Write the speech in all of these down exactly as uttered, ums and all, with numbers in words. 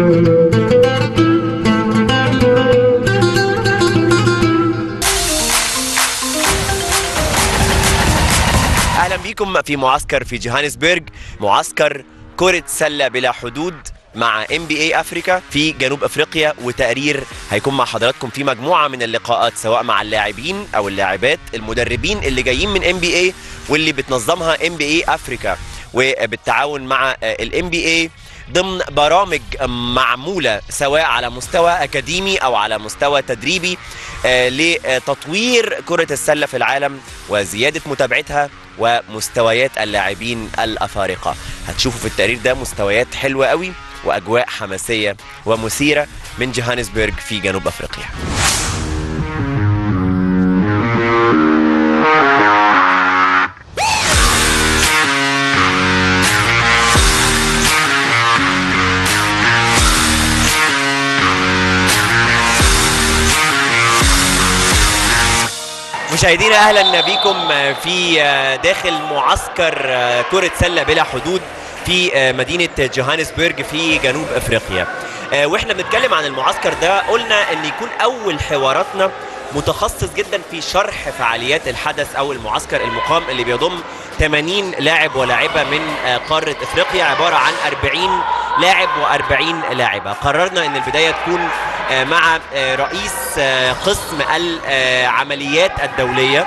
اهلا بكم في معسكر في جوهانسبرغ، معسكر كرة سلة بلا حدود مع إن بي إيه أفريكا في جنوب أفريقيا، وتقرير هيكون مع حضراتكم في مجموعة من اللقاءات سواء مع اللاعبين أو اللاعبات، المدربين اللي جايين من إن بي إيه واللي بتنظمها إن بي إيه أفريكا وبالتعاون مع ال إن بي إيه ضمن برامج معمولة سواء على مستوى أكاديمي أو على مستوى تدريبي لتطوير كرة السلة في العالم وزيادة متابعتها ومستويات اللاعبين الأفارقة. هتشوفوا في التقرير ده مستويات حلوة قوي وأجواء حماسية ومثيرة من جوهانسبرغ في جنوب أفريقيا. مشاهدينا اهلا بكم في داخل معسكر كرة سلة بلا حدود في مدينة جوهانسبرغ في جنوب افريقيا، واحنا بنتكلم عن المعسكر ده قلنا ان يكون اول حواراتنا متخصص جدا في شرح فعاليات الحدث او المعسكر المقام اللي بيضم ثمانين لاعب ولاعبة من قارة افريقيا، عبارة عن أربعين لاعب وأربعين لاعبة. قررنا ان البداية تكون مع رئيس قسم العمليات الدولية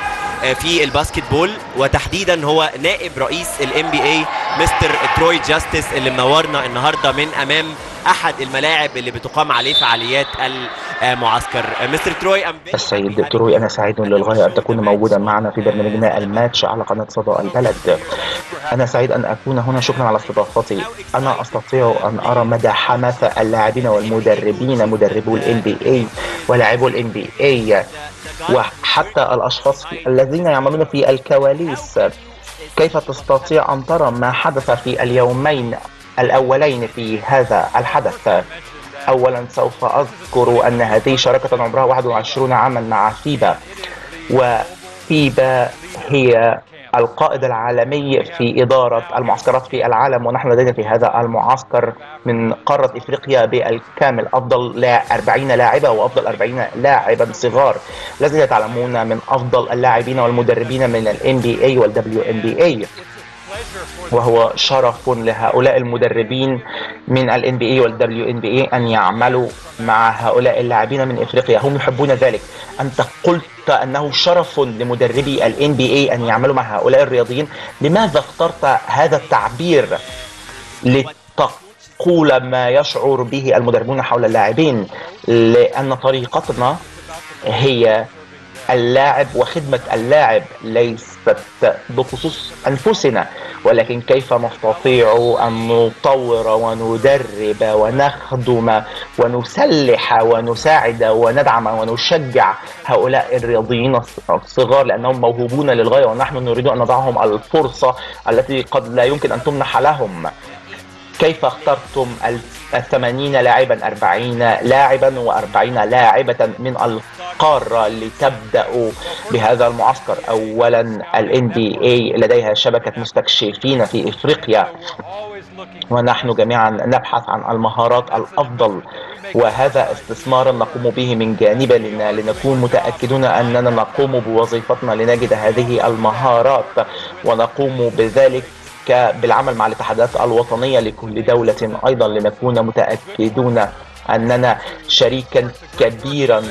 في الباسكتبول، وتحديدا هو نائب رئيس ال إن بي إيه مستر تروي جاستس اللي منورنا النهارده من امام احد الملاعب اللي بتقام عليه فعاليات المعسكر. مستر تروي، السيد تروي، انا سعيد للغايه ان تكون موجودا معنا في برنامجنا الماتش على قناه صدى البلد. انا سعيد ان اكون هنا، شكرا على استضافتي. انا استطيع ان ارى مدى حماس اللاعبين والمدربين، مدربو ال إن بي إيه ولاعبو ال إن بي إيه وحتى الاشخاص الذين يعملون في الكواليس. كيف تستطيع ان ترى ما حدث في اليومين الاولين في هذا الحدث؟ اولا سوف اذكر ان هذه شراكه عمرها واحد وعشرين عاما مع فيبا، وفيبا هي القائد العالمي في إدارة المعسكرات في العالم، ونحن لدينا في هذا المعسكر من قارة إفريقيا بالكامل أفضل أربعين لاعبة وأفضل أربعين لاعبا صغار الذين يتعلمون من أفضل اللاعبين والمدربين من ال إن بي إيه وال دبليو إن بي إيه، وهو شرف لهؤلاء المدربين من ال إن بي إيه وال دبليو إن بي إيه أن يعملوا مع هؤلاء اللاعبين من إفريقيا، هم يحبون ذلك. أنت قلت أنه شرف لمدربي ال إن بي إيه أن يعملوا مع هؤلاء الرياضيين، لماذا اخترت هذا التعبير لتقول ما يشعر به المدربون حول اللاعبين؟ لأن طريقتنا هي اللاعب وخدمة اللاعب، ليست بخصوص أنفسنا، ولكن كيف نستطيع أن نطور وندرب ونخدم ونسلح ونساعد وندعم ونشجع هؤلاء الرياضيين الصغار لأنهم موهوبون للغاية، ونحن نريد أن نضعهم الفرصة التي قد لا يمكن أن تمنح لهم. كيف اخترتم الثمانين لاعبا، أربعين لاعبا وأربعين لاعبة من القارة لتبدأوا بهذا المعسكر؟ أولا ال إن بي إيه لديها شبكة مستكشفين في إفريقيا، ونحن جميعا نبحث عن المهارات الأفضل، وهذا استثمار نقوم به من جانبنا لنكون متأكدون أننا نقوم بوظيفتنا لنجد هذه المهارات، ونقوم بذلك بالعمل مع الاتحادات الوطنية لكل دولة أيضا لنكون متأكدون أننا شريكا كبيرا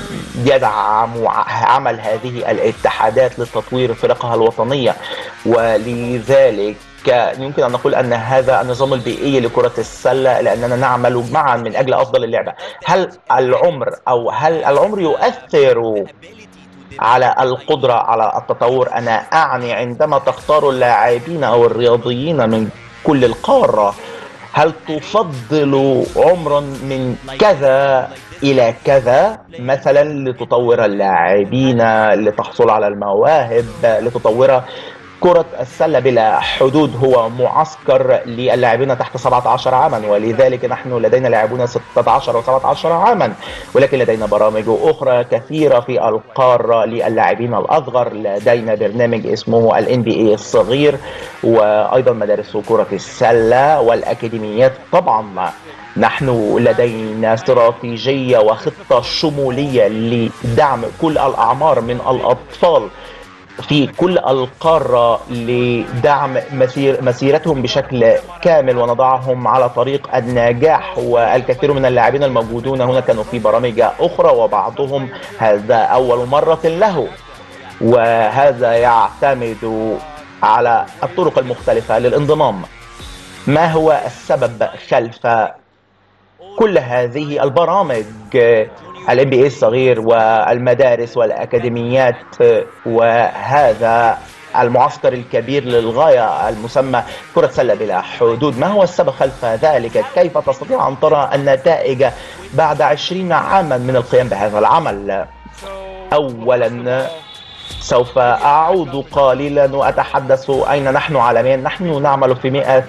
يدعم عمل هذه الاتحادات لتطوير فرقها الوطنية. ولذلك يمكن أن نقول أن هذا النظام البيئي لكرة السلة لأننا نعمل معا من أجل أفضل اللعبة. هل العمر أو هل العمر يؤثر على القدرة على التطور؟ أنا أعني عندما تختار اللاعبين أو الرياضيين من كل القارة، هل تفضل عمرا من كذا إلى كذا مثلا لتطور اللاعبين، لتحصل على المواهب، لتطور كرة السلة بلا حدود هو معسكر للاعبين تحت سبعة عشر عاما، ولذلك نحن لدينا لاعبون ستة عشر وسبعة عشر عاما، ولكن لدينا برامج أخرى كثيرة في القارة للاعبين الأصغر. لدينا برنامج اسمه ال إن بي إيه الصغير، وأيضا مدارس كرة السلة والأكاديميات. طبعا نحن لدينا استراتيجية وخطة شمولية لدعم كل الأعمار من الأطفال في كل القارة لدعم مسير مسيرتهم بشكل كامل ونضعهم على طريق النجاح. والكثير من اللاعبين الموجودون هنا كانوا في برامج أخرى وبعضهم هذا أول مرة له، وهذا يعتمد على الطرق المختلفة للانضمام. ما هو السبب خلف كل هذه البرامج؟ ال إن بي إيه الصغير والمدارس والأكاديميات وهذا المعسكر الكبير للغاية المسمى كرة سلة بلا حدود. ما هو السبب خلف ذلك؟ كيف تستطيع أن ترى النتائج بعد عشرين عاما من القيام بهذا العمل؟ أولا سوف أعود قليلا وأتحدث أين نحن عالميا. نحن نعمل في مئة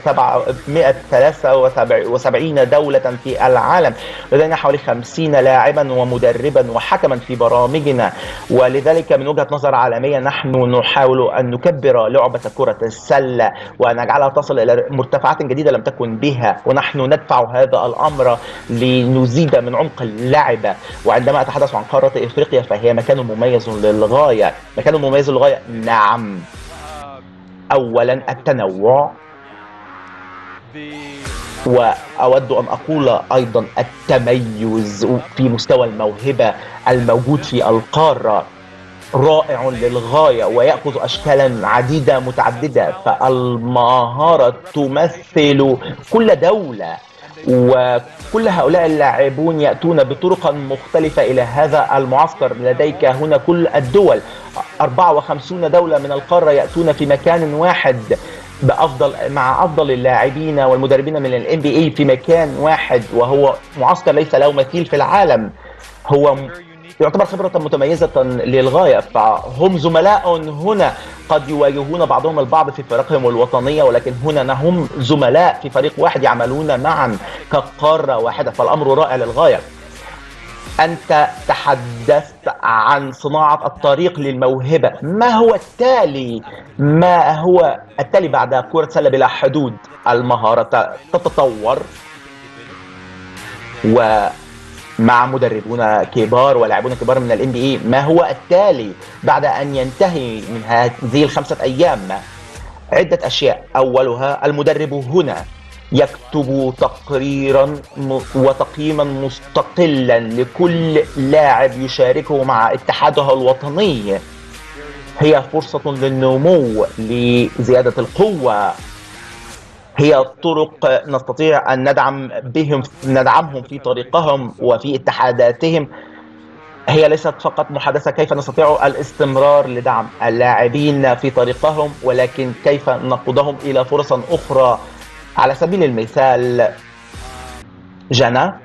وثلاثة وسبعين دولة في العالم، لدينا حوالي خمسين لاعبا ومدربا وحكما في برامجنا، ولذلك من وجهة نظر عالمية نحن نحاول أن نكبر لعبة كرة السلة ونجعلها تصل إلى مرتفعات جديدة لم تكن بها، ونحن ندفع هذا الأمر لنزيد من عمق اللعبة. وعندما أتحدث عن قارة إفريقيا فهي مكان مميز للغاية. مكان مميز للغاية. نعم، أولا التنوع، وأود أن أقول أيضا التميز في مستوى الموهبة الموجود في القارة رائع للغاية ويأخذ أشكالا عديدة متعددة. فالمهارة تمثل كل دولة، وكل هؤلاء اللاعبون يأتون بطرق مختلفة إلى هذا المعسكر. لديك هنا كل الدول، أربعة وخمسين دولة من القارة يأتون في مكان واحد بأفضل مع أفضل اللاعبين والمدربين من ال إن بي إيه في مكان واحد، وهو معسكر ليس له مثيل في العالم. هو يعتبر خبرة متميزة للغاية، فهم زملاء هنا قد يواجهون بعضهم البعض في فرقهم الوطنية، ولكن هنا هم زملاء في فريق واحد يعملون معا كقارة واحدة، فالأمر رائع للغاية. أنت تحدثت عن صناعة الطريق للموهبة. ما هو التالي؟ ما هو التالي بعد كرة سلة بلا حدود؟ المهارة تتطور و مع مدربون كبار ولاعبون كبار من ال إن بي إيه. ما هو التالي بعد أن ينتهي من هذه الخمسة أيام؟ عدة أشياء. أولها المدرب هنا يكتب تقريرا وتقييما مستقلا لكل لاعب يشاركه مع اتحاده الوطني. هي فرصة للنمو لزيادة القوة، هي طرق نستطيع أن ندعم بهم ندعمهم في طريقهم وفي اتحاداتهم. هي ليست فقط محادثة كيف نستطيع الاستمرار لدعم اللاعبين في طريقهم، ولكن كيف نقودهم إلى فرص أخرى. على سبيل المثال جانا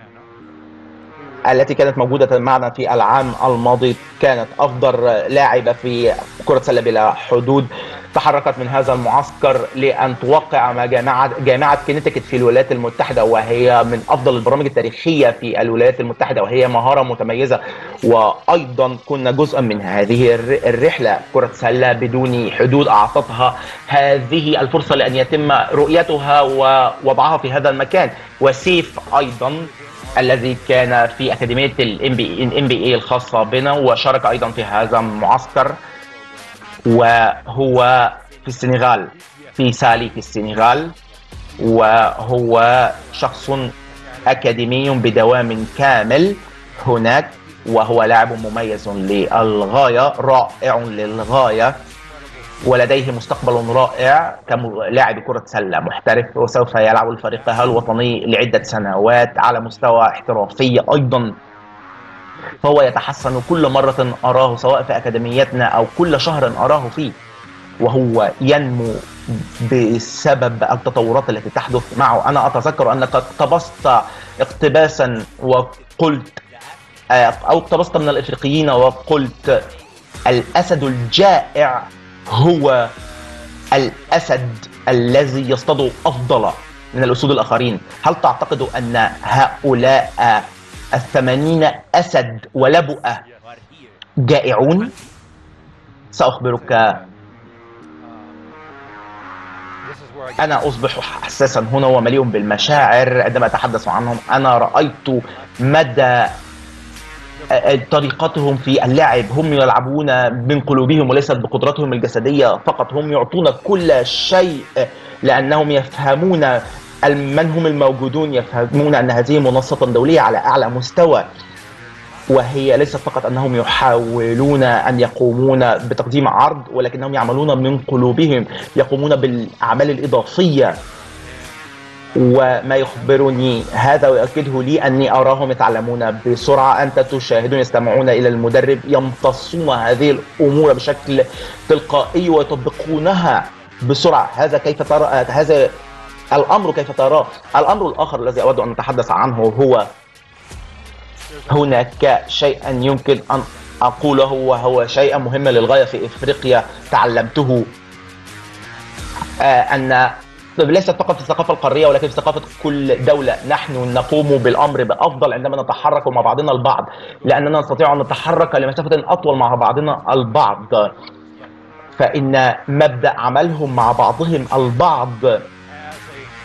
التي كانت موجودة معنا في العام الماضي، كانت أفضل لاعبة في كرة سلة بلا حدود، تحركت من هذا المعسكر لأن توقع مع جامعة, جامعة كونكتيكت في الولايات المتحدة، وهي من أفضل البرامج التاريخية في الولايات المتحدة، وهي مهارة متميزة. وأيضا كنا جزءا من هذه الرحلة. كرة سلة بدون حدود أعطتها هذه الفرصة لأن يتم رؤيتها ووضعها في هذا المكان. وسيف أيضا الذي كان في أكاديمية ال إن بي إيه الخاصة بنا وشارك أيضا في هذا المعسكر، وهو في السنغال في سالي في السنغال، وهو شخص أكاديمي بدوام كامل هناك، وهو لاعب مميز للغاية رائع للغاية ولديه مستقبل رائع كلاعب كرة سلة محترف، وسوف يلعب الفريق الوطني لعدة سنوات على مستوى احترافي أيضا. فهو يتحسن كل مرة أراه سواء في أكاديميتنا أو كل شهر أراه فيه، وهو ينمو بسبب التطورات التي تحدث معه. أنا أتذكر أنك اقتبست اقتباسا وقلت أو اقتبست من الإفريقيين وقلت الأسد الجائع هو الأسد الذي يصطاد أفضل من الأسود الآخرين، هل تعتقد أن هؤلاء الثمانين أسد ولبؤة جائعون؟ سأخبرك. أنا أصبح حساسا هنا ومليء بالمشاعر عندما أتحدث عنهم. أنا رأيت مدى طريقتهم في اللعب، هم يلعبون من قلوبهم وليست بقدرتهم الجسدية فقط، هم يعطون كل شيء لأنهم يفهمون من هم الموجودون، يفهمون أن هذه منصة دولية على أعلى مستوى، وهي ليست فقط أنهم يحاولون أن يقومون بتقديم عرض، ولكنهم يعملون من قلوبهم، يقومون بالأعمال الإضافية. وما يخبرني هذا ويؤكده لي أني أراهم يتعلمون بسرعة. أنت تشاهدون يستمعون إلى المدرب، يمتصون هذه الأمور بشكل تلقائي ويطبقونها بسرعة. هذا كيف ترى هذا الأمر كيف تراه؟ الأمر الآخر الذي أود أن أتحدث عنه هو هناك شيئا يمكن أن أقوله وهو شيئا مهما للغاية في إفريقيا تعلمته، أن ليست فقط في الثقافة القارية ولكن في ثقافة كل دولة نحن نقوم بالأمر بأفضل عندما نتحرك مع بعضنا البعض، لأننا نستطيع أن نتحرك لمسافة أطول مع بعضنا البعض. فإن مبدأ عملهم مع بعضهم البعض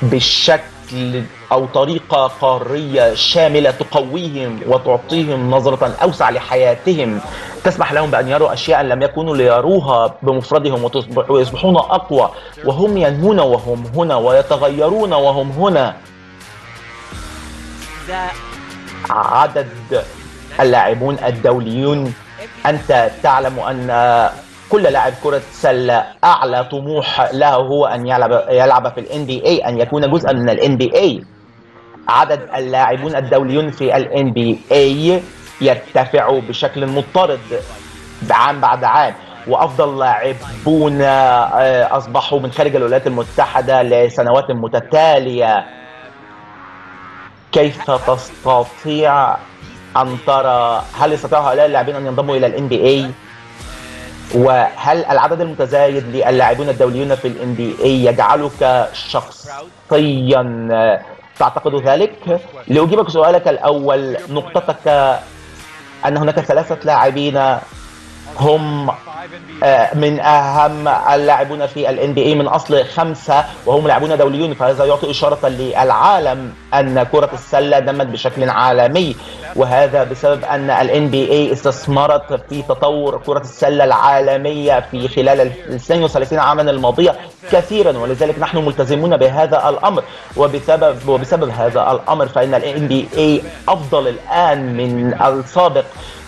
بشكل أو طريقة قارية شاملة تقويهم وتعطيهم نظرة أوسع لحياتهم، تسمح لهم بأن يروا أشياء لم يكونوا ليروها بمفردهم، ويصبحون أقوى. وهم ينمون وهم هنا ويتغيرون وهم هنا. عدد اللاعبون الدوليون، أنت تعلم أن كل لاعب كرة سلة أعلى طموح له هو أن يلعب يلعب في ال إن بي إيه، أن يكون جزءا من ال إن بي إيه. عدد اللاعبون الدوليون في ال إن بي إيه يرتفع بشكل مضطرد عام بعد عام، وأفضل لاعبون أصبحوا من خارج الولايات المتحدة لسنوات متتالية. كيف تستطيع أن ترى، هل يستطيع هؤلاء اللاعبين أن ينضموا إلى ال إن بي إيه؟ وهل العدد المتزايد للاعبون الدوليون في ال إن بي إيه يجعلك شخصيا تعتقد ذلك؟ لأجيبك سؤالك الأول، نقطتك أن هناك ثلاثة لاعبين هم من أهم اللاعبون في ال إن بي إيه من أصل خمسة وهم لاعبون دوليون، فهذا يعطي إشارة للعالم أن كرة السلة نمت بشكل عالمي، وهذا بسبب أن ال إن بي إيه استثمرت في تطور كرة السلة العالمية في خلال اثنين وثلاثين عاما الماضية كثيرا، ولذلك نحن ملتزمون بهذا الأمر. وبسبب وبسبب هذا الأمر فإن ال إن بي إيه أفضل الآن من السابق،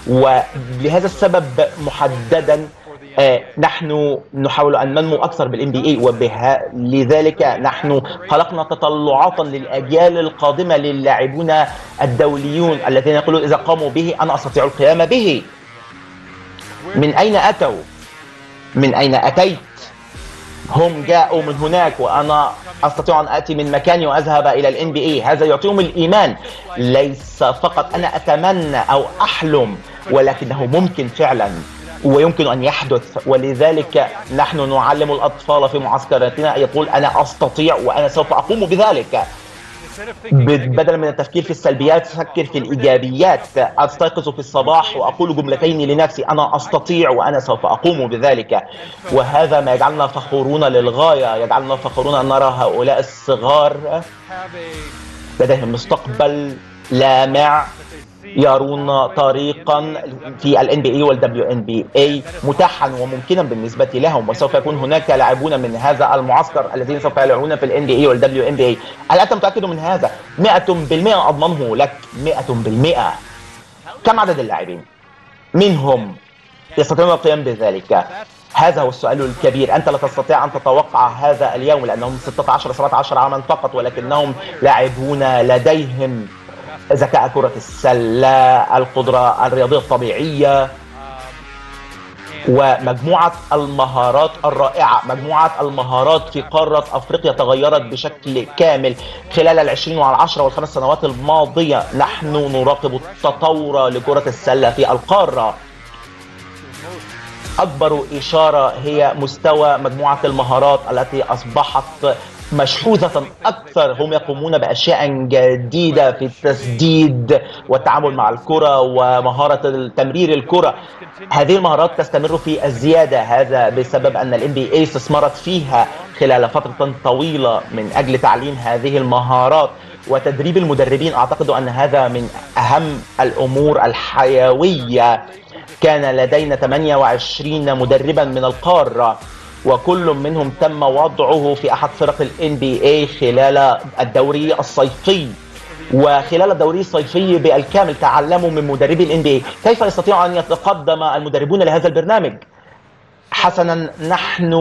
ولهذا السبب محددا نحن نحاول أن ننمو أكثر بال إن بي إيه، ولذلك نحن خلقنا تطلعات للأجيال القادمة للاعبون الدوليون الذين يقولون إذا قاموا به أنا أستطيع القيام به. من أين أتوا؟ من أين أتيت؟ هم جاءوا من هناك، وأنا أستطيع أن أتي من مكاني وأذهب إلى ال إن بي إيه. هذا يعطيهم الإيمان، ليس فقط أنا أتمنى أو أحلم، ولكنه ممكن فعلا ويمكن أن يحدث. ولذلك نحن نعلم الأطفال في معسكراتنا يقول أنا أستطيع وأنا سوف أقوم بذلك، بدلا من التفكير في السلبيات فكر في الإيجابيات. أستيقظ في الصباح وأقول جملتين لنفسي، أنا أستطيع وأنا سوف أقوم بذلك. وهذا ما يجعلنا فخورون للغاية، يجعلنا فخورون أن نرى هؤلاء الصغار لديهم مستقبل لامع، يرون طريقا في ال إن بي إيه وال دبليو إن بي إيه متاحا وممكنا بالنسبة لهم، وسوف يكون هناك لاعبون من هذا المعسكر الذين سوف يلعبون في ال إن بي إيه وال دبليو إن بي إيه. هل أنت متأكد من هذا؟ مئة بالمئة أضمنه لك، مئة بالمئة. كم عدد اللاعبين؟ من هم يستطيعون القيام بذلك؟ هذا هو السؤال الكبير. أنت لا تستطيع أن تتوقع هذا اليوم لأنهم ستة عشر سبعة عشر عاما فقط، ولكنهم لاعبون لديهم ذكاء كرة السلة، القدرة الرياضية الطبيعية، ومجموعة المهارات الرائعة. مجموعة المهارات في قارة أفريقيا تغيرت بشكل كامل خلال العشرين والعشرة والخمس سنوات الماضية. نحن نراقب التطور لكرة السلة في القارة. أكبر إشارة هي مستوى مجموعة المهارات التي أصبحت مشحوذة أكثر. هم يقومون بأشياء جديدة في التسديد والتعامل مع الكرة ومهارة تمرير الكرة. هذه المهارات تستمر في الزيادة، هذا بسبب أن ال إن بي إيه استثمرت فيها خلال فترة طويلة من أجل تعليم هذه المهارات وتدريب المدربين. أعتقد أن هذا من أهم الأمور الحيوية. كان لدينا ثمانية وعشرين مدربا من القارة وكل منهم تم وضعه في أحد فرق ال إن بي إيه خلال الدوري الصيفي، وخلال الدوري الصيفي بالكامل تعلموا من مدربي ال إن بي إيه. كيف يستطيع أن يتقدم المدربون لهذا البرنامج؟ حسنا، نحن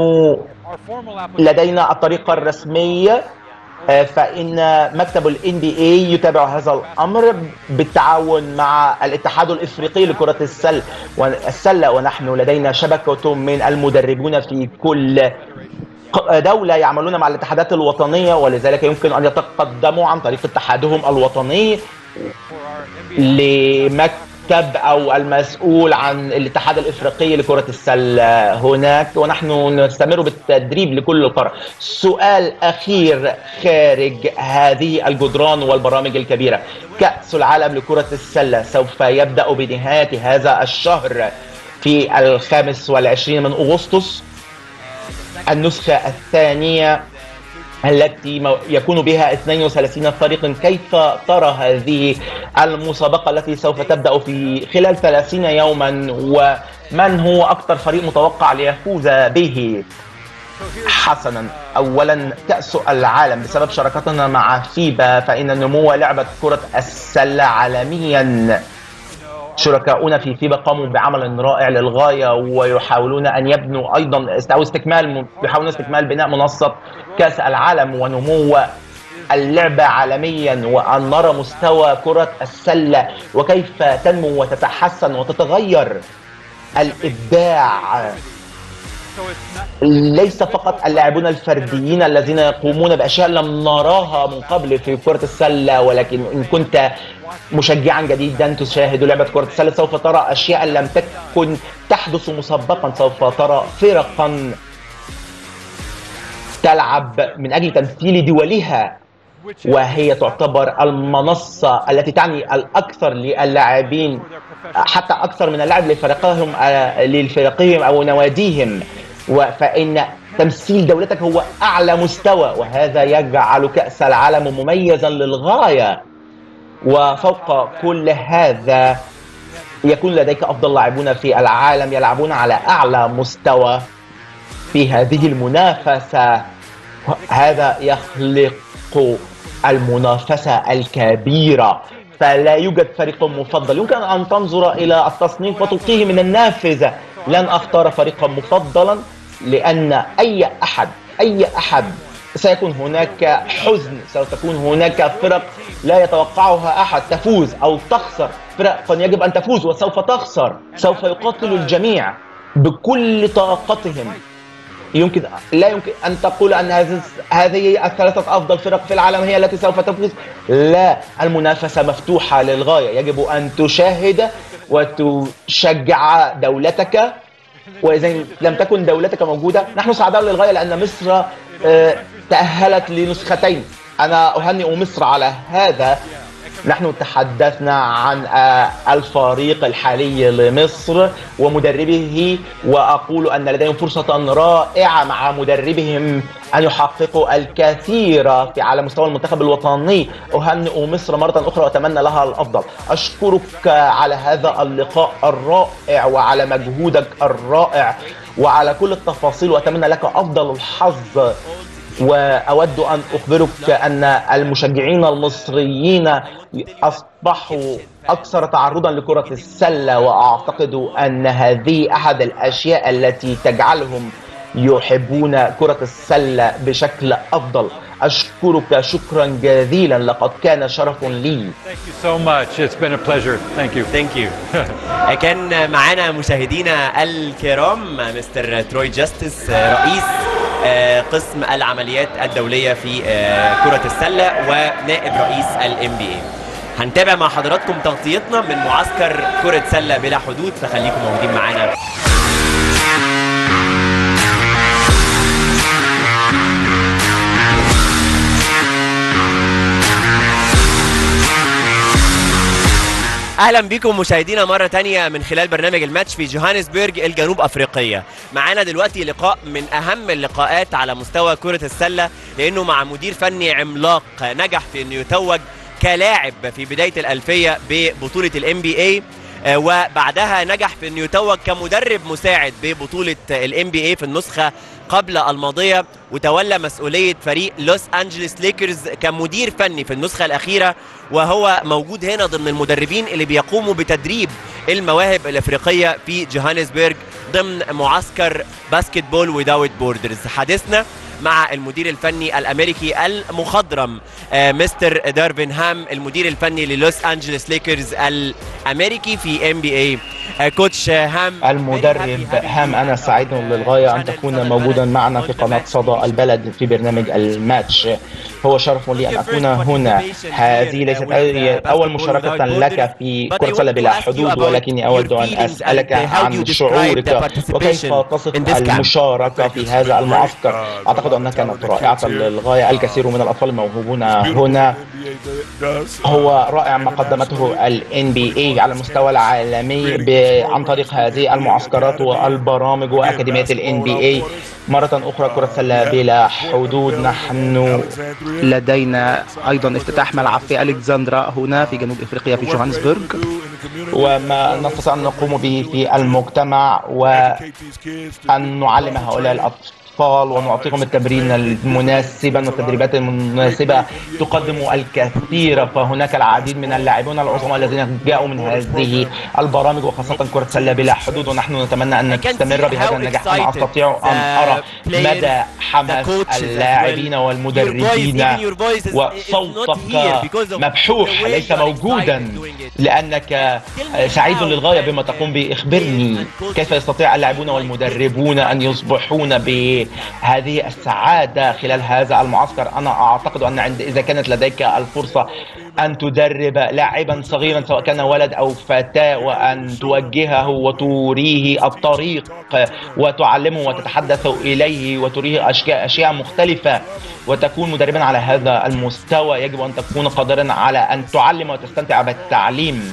لدينا الطريقة الرسمية، فإن مكتب ال إن بي إيه يتابع هذا الأمر بالتعاون مع الاتحاد الإفريقي لكرة السلة، ونحن لدينا شبكة من المدربون في كل دولة يعملون مع الاتحادات الوطنية، ولذلك يمكن أن يتقدموا عن طريق اتحادهم الوطني لمكتب أو المسؤول عن الاتحاد الإفريقي لكرة السلة هناك، ونحن نستمر بالتدريب لكل القارة. سؤال أخير خارج هذه الجدران والبرامج الكبيرة، كأس العالم لكرة السلة سوف يبدأ بنهاية هذا الشهر في الخامس والعشرين من أغسطس. النسخة الثانية التي يكون بها اثنين وثلاثين فريقا، كيف ترى هذه المسابقة التي سوف تبدأ في خلال ثلاثين يوما، ومن هو أكثر فريق متوقع ليفوز به؟ حسنا، أولا كأس العالم بسبب شراكتنا مع فيبا، فإن نمو لعبة كرة السلة عالميا، شركاؤنا في فيبا قاموا بعمل رائع للغاية ويحاولون أن يبنوا أيضا أو استكمال يحاولون استكمال بناء منصة كأس العالم ونمو اللعبة عالميا، وأن نرى مستوى كرة السلة وكيف تنمو وتتحسن وتتغير. الإبداع ليس فقط اللاعبون الفرديين الذين يقومون بأشياء لم نراها من قبل في كرة السلة، ولكن إن كنت مشجعا جديدا تشاهد لعبة كرة السلة سوف ترى أشياء لم تكن تحدث مسبقا. سوف ترى فرقا تلعب من أجل تمثيل دولها، وهي تعتبر المنصة التي تعني الأكثر للاعبين، حتى أكثر من اللعب لفرقهم لفرقهم أو نواديهم، فإن تمثيل دولتك هو أعلى مستوى، وهذا يجعل كأس العالم مميزا للغاية. وفوق كل هذا يكون لديك أفضل لاعبون في العالم يلعبون على أعلى مستوى في هذه المنافسة. هذا يخلق المنافسة الكبيرة، فلا يوجد فريق مفضل. يمكن أن تنظر إلى التصنيف وتلقيه من النافذة. لن أختار فريقا مفضلا، لأن أي أحد أي أحد سيكون هناك حزن، ستكون هناك فرق لا يتوقعها أحد تفوز أو تخسر، فرق يجب أن تفوز وسوف تخسر. سوف يقاتل الجميع بكل طاقتهم. يمكن لا يمكن أن تقول أن هذه الثلاثة أفضل فرق في العالم هي التي سوف تفوز. لا، المنافسة مفتوحة للغاية. يجب أن تشاهد وتشجع دولتك، وإذا لم تكن دولتك موجودة. نحن سعداء للغاية لأن مصر تأهلت لنسختين، أنا أهنئ مصر على هذا. نحن تحدثنا عن الفريق الحالي لمصر ومدربه، وأقول أن لديهم فرصة رائعة مع مدربهم أن يحققوا الكثير على مستوى المنتخب الوطني. أهنئ مصر مرة أخرى وأتمنى لها الأفضل. أشكرك على هذا اللقاء الرائع وعلى مجهودك الرائع وعلى كل التفاصيل، وأتمنى لك أفضل الحظ. وأود أن أخبرك أن المشجعين المصريين أصبحوا أكثر تعرضا لكرة السلة، وأعتقد أن هذه أحد الأشياء التي تجعلهم يحبون كرة السلة بشكل أفضل. أشكرك شكرا جزيلا، لقد كان شرف لي. كان معنا مشاهدينا الكرام مستر تروي جاستس، رئيس قسم العمليات الدولية في كرة السلة ونائب رئيس ال إن بي إيه. هنتابع مع حضراتكم تغطيتنا من معسكر كرة سلة بلا حدود، فخليكم موجودين معنا. اهلا بكم مشاهدينا مره تانية من خلال برنامج الماتش في جوهانسبرج الجنوب افريقيه. معانا دلوقتي لقاء من اهم اللقاءات على مستوى كره السله، لانه مع مدير فني عملاق نجح في انه يتوج كلاعب في بدايه الالفيه ببطوله الام بي اي، وبعدها نجح في انه يتوج كمدرب مساعد ببطوله الام بي اي في النسخه قبل الماضيه، وتولى مسؤوليه فريق لوس انجلس ليكرز كمدير فني في النسخه الاخيره، وهو موجود هنا ضمن المدربين اللي بيقوموا بتدريب المواهب الافريقيه في جوهانسبرج ضمن معسكر باسكتبول ويزاوت بوردرز. حديثنا مع المدير الفني الامريكي المخضرم مستر دارفين هام، المدير الفني للوس انجلس ليكرز الامريكي في ام بي اي. كوتش هام، المدرب هام، انا سعيد للغايه ان تكون موجودا معنا في قناه صدى البلد في برنامج الماتش. هو شرف لي ان اكون هنا. هذه ليست اول مشاركه لك في كره السله بلا حدود، ولكني اود ان اسالك عن شعورك وكيف تصف المشاركه في هذا المعسكر. اعتقد انها كانت رائعه للغايه. الكثير من الاطفال موهوبون هنا. هو رائع ما قدمته الان بي اي على المستوى العالمي عن طريق هذه المعسكرات والبرامج واكاديميات الان بي اي. مرة أخرى كرة السلة بلا حدود. نحن لدينا أيضا افتتاح ملعب في ألكسندرا هنا في جنوب إفريقيا في جوهانسبرج، وما نستطيع أن نقوم به في المجتمع وأن نعلم هؤلاء الأطفال ونعطيهم التمرين المناسب والتدريبات المناسبة. تقدم الكثير، فهناك العديد من اللاعبون العظماء الذين جاءوا من هذه البرامج وخاصة كرة السلة بلا حدود، ونحن نتمنى أن نستمر بهذا النجاح. أنا أستطيع أن أرى مدى حماس اللاعبين والمدربين، وصوتك مبحوح ليس موجودا لأنك سعيد للغاية بما تقوم به. اخبرني كيف يستطيع اللاعبون والمدربون أن يصبحون ب هذه السعادة خلال هذا المعسكر. أنا أعتقد أن عند إذا كانت لديك الفرصة أن تدرب لاعبا صغيرا سواء كان ولد أو فتاة، وأن توجهه وتريه الطريق وتعلمه وتتحدث إليه وتريه أشياء, أشياء مختلفة، وتكون مدربا على هذا المستوى، يجب أن تكون قادرا على أن تعلم وتستمتع بالتعليم.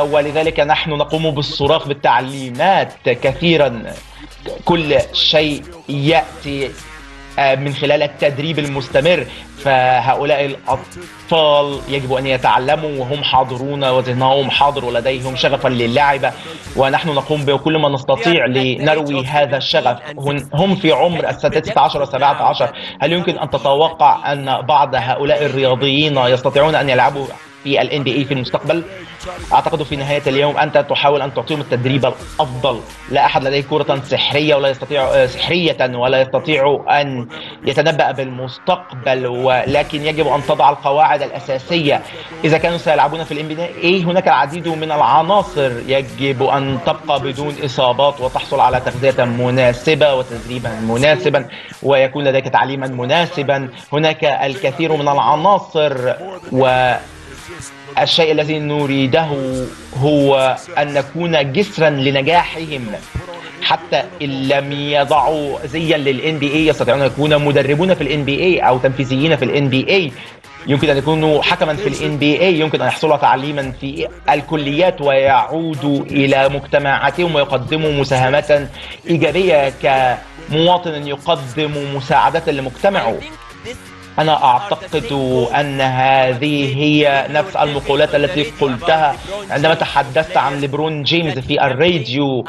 ولذلك نحن نقوم بالصراخ بالتعليمات كثيرا. كل شيء يأتي من خلال التدريب المستمر، فهؤلاء الأطفال يجب أن يتعلموا وهم حاضرون وذهنهم حاضر ولديهم شغفا للعبة، ونحن نقوم بكل ما نستطيع لنروي هذا الشغف. هم في عمر ستة عشر وسبعة عشر. هل يمكن أن تتوقع أن بعض هؤلاء الرياضيين يستطيعون أن يلعبوا في ال إن بي إيه في المستقبل؟ أعتقد في نهاية اليوم أنت تحاول أن تعطيهم التدريب الأفضل. لا أحد لديه كرة سحرية ولا يستطيع سحرية ولا يستطيع أن يتنبأ بالمستقبل، ولكن يجب أن تضع القواعد الأساسية. إذا كانوا سيلعبون في ال إن بي إيه هناك العديد من العناصر، يجب أن تبقى بدون إصابات وتحصل على تغذية مناسبة وتدريبا مناسبا ويكون لديك تعليما مناسبا. هناك الكثير من العناصر، و الشيء الذي نريده هو أن نكون جسرا لنجاحهم. حتى إن لم يضعوا زيا لل إن بي إيه يستطيعون أن يكونوا مدربون في ال إن بي إيه أو تنفيذيين في ال إن بي إيه. يمكن أن يكونوا حكما في ال إن بي إيه، يمكن أن يحصلوا تعليما في الكليات ويعودوا إلى مجتمعاتهم ويقدموا مساهمات إيجابية كمواطن يقدم مساعدة لمجتمعه. أنا أعتقد أن هذه هي نفس المقولات التي قلتها عندما تحدثت عن ليبرون جيمز في الراديو،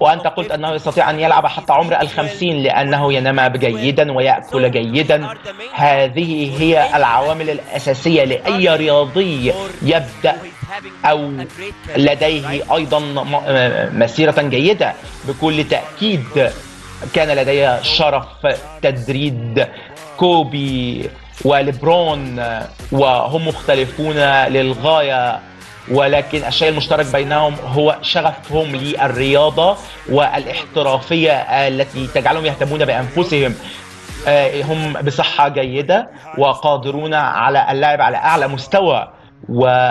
وأنت قلت أنه يستطيع أن يلعب حتى عمر الخمسين لأنه ينام جيدا ويأكل جيدا. هذه هي العوامل الأساسية لأي رياضي يبدأ أو لديه أيضا مسيرة جيدة. بكل تأكيد كان لدي شرف تدريب كوبي وليبرون، وهم مختلفون للغاية، ولكن الشيء المشترك بينهم هو شغفهم للرياضة والاحترافية التي تجعلهم يهتمون بأنفسهم. هم بصحة جيدة وقادرون على اللعب على أعلى مستوى، و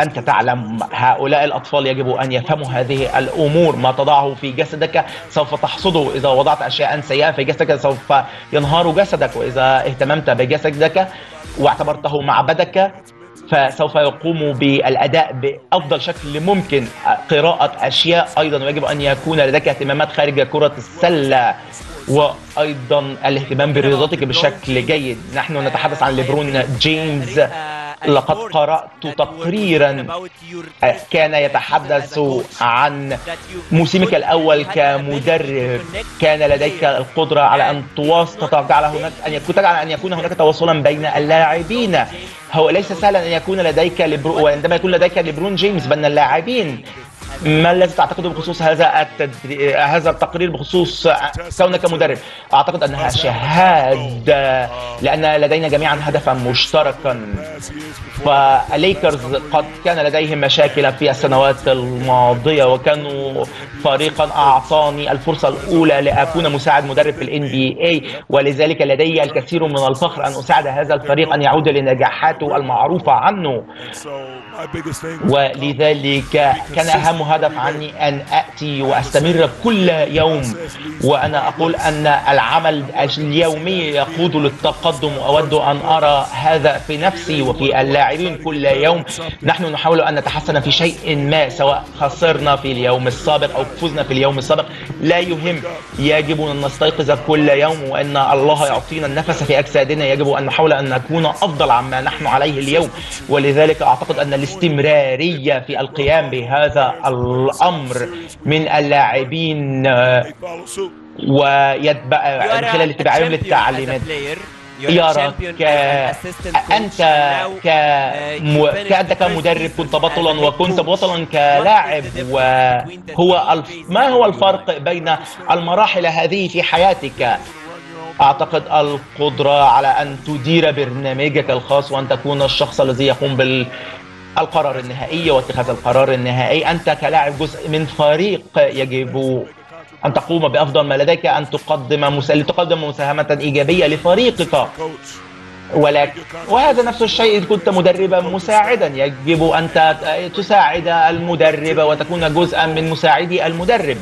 أنت تعلم هؤلاء الأطفال يجب أن يفهموا هذه الأمور. ما تضعه في جسدك سوف تحصده. إذا وضعت أشياء سيئة في جسدك سوف ينهار جسدك، وإذا اهتممت بجسدك واعتبرته معبدك فسوف يقوموا بالأداء بأفضل شكل ممكن. قراءة أشياء أيضا، ويجب أن يكون لديك اهتمامات خارج كرة السلة، وأيضا الاهتمام برياضتك بشكل جيد. نحن نتحدث عن ليبرون جيمز، لقد قرأت تقريرا كان يتحدث عن موسمك الأول كمدرب، كان لديك القدرة على أن تواصل، تجعل هناك أن يكون تجعل أن يكون هناك تواصلا بين اللاعبين. هو ليس سهلا أن يكون لديك ليبرون، وعندما يكون لديك ليبرون جيمس بين اللاعبين، ما الذي تعتقده بخصوص هذا التدري... هذا التقرير بخصوص كونك مدرب؟ أعتقد أنها شهاد، لأن لدينا جميعا هدفا مشتركا. فالليكرز قد كان لديهم مشاكل في السنوات الماضية، وكانوا فريقا أعطاني الفرصة الأولى لأكون مساعد مدرب في ال إن بي إيه، ولذلك لدي الكثير من الفخر أن أساعد هذا الفريق أن يعود لنجاحاته المعروفة عنه. ولذلك كان أهم هدف عني أن أأتي وأستمر كل يوم، وأنا أقول أن العمل اليومي يقود للتقدم، وأود أن أرى هذا في نفسي وفي اللاعبين كل يوم. نحن نحاول أن نتحسن في شيء ما، سواء خسرنا في اليوم السابق أو فزنا في اليوم السابق لا يهم، يجب أن نستيقظ كل يوم، وأن الله يعطينا النفس في أجسادنا، يجب أن نحاول أن نكون أفضل عما نحن عليه اليوم. ولذلك أعتقد أن الاستمرارية في القيام بهذا الأمر من اللاعبين ويتبع من خلال اتباعهم للتعليمات. يراك أنت كأنت كمدرب كنت بطلا، وكنت بطلا كلاعب، وهو ما هو الفرق بين المراحل هذه في حياتك؟ أعتقد القدرة على أن تدير برنامجك الخاص، وأن تكون الشخص الذي يقوم بال القرار النهائي واتخاذ القرار النهائي. أنت كلاعب جزء من فريق، يجب أن تقوم بأفضل ما لديك، أن تقدم مسل... تقدم مساهمة إيجابية لفريقك. ولك وهذا نفس الشيء إذا كنت مدربا مساعدا، يجب أن تساعد المدرب وتكون جزءا من مساعدي المدرب.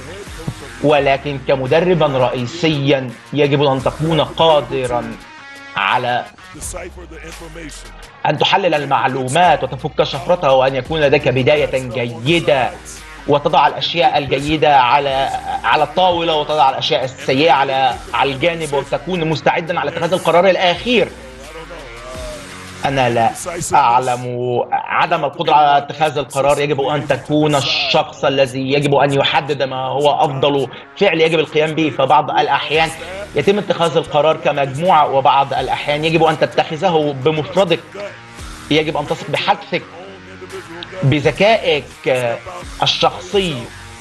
ولكن كمدربا رئيسيا يجب أن تكون قادرا على أن تحلل المعلومات وتفك شفرتها، وأن يكون لديك بداية جيدة، وتضع الأشياء الجيدة على على الطاولة، وتضع الأشياء السيئة على على الجانب، وتكون مستعدا على اتخاذ القرار الأخير. أنا لا أعلم عدم القدرة على اتخاذ القرار، يجب أن تكون الشخص الذي يجب أن يحدد ما هو أفضل فعل يجب القيام به. فبعض الأحيان يتم اتخاذ القرار كمجموعة، وبعض الأحيان يجب أن تتخذه بمفردك، يجب أن تثق بحدسك، بذكائك الشخصي،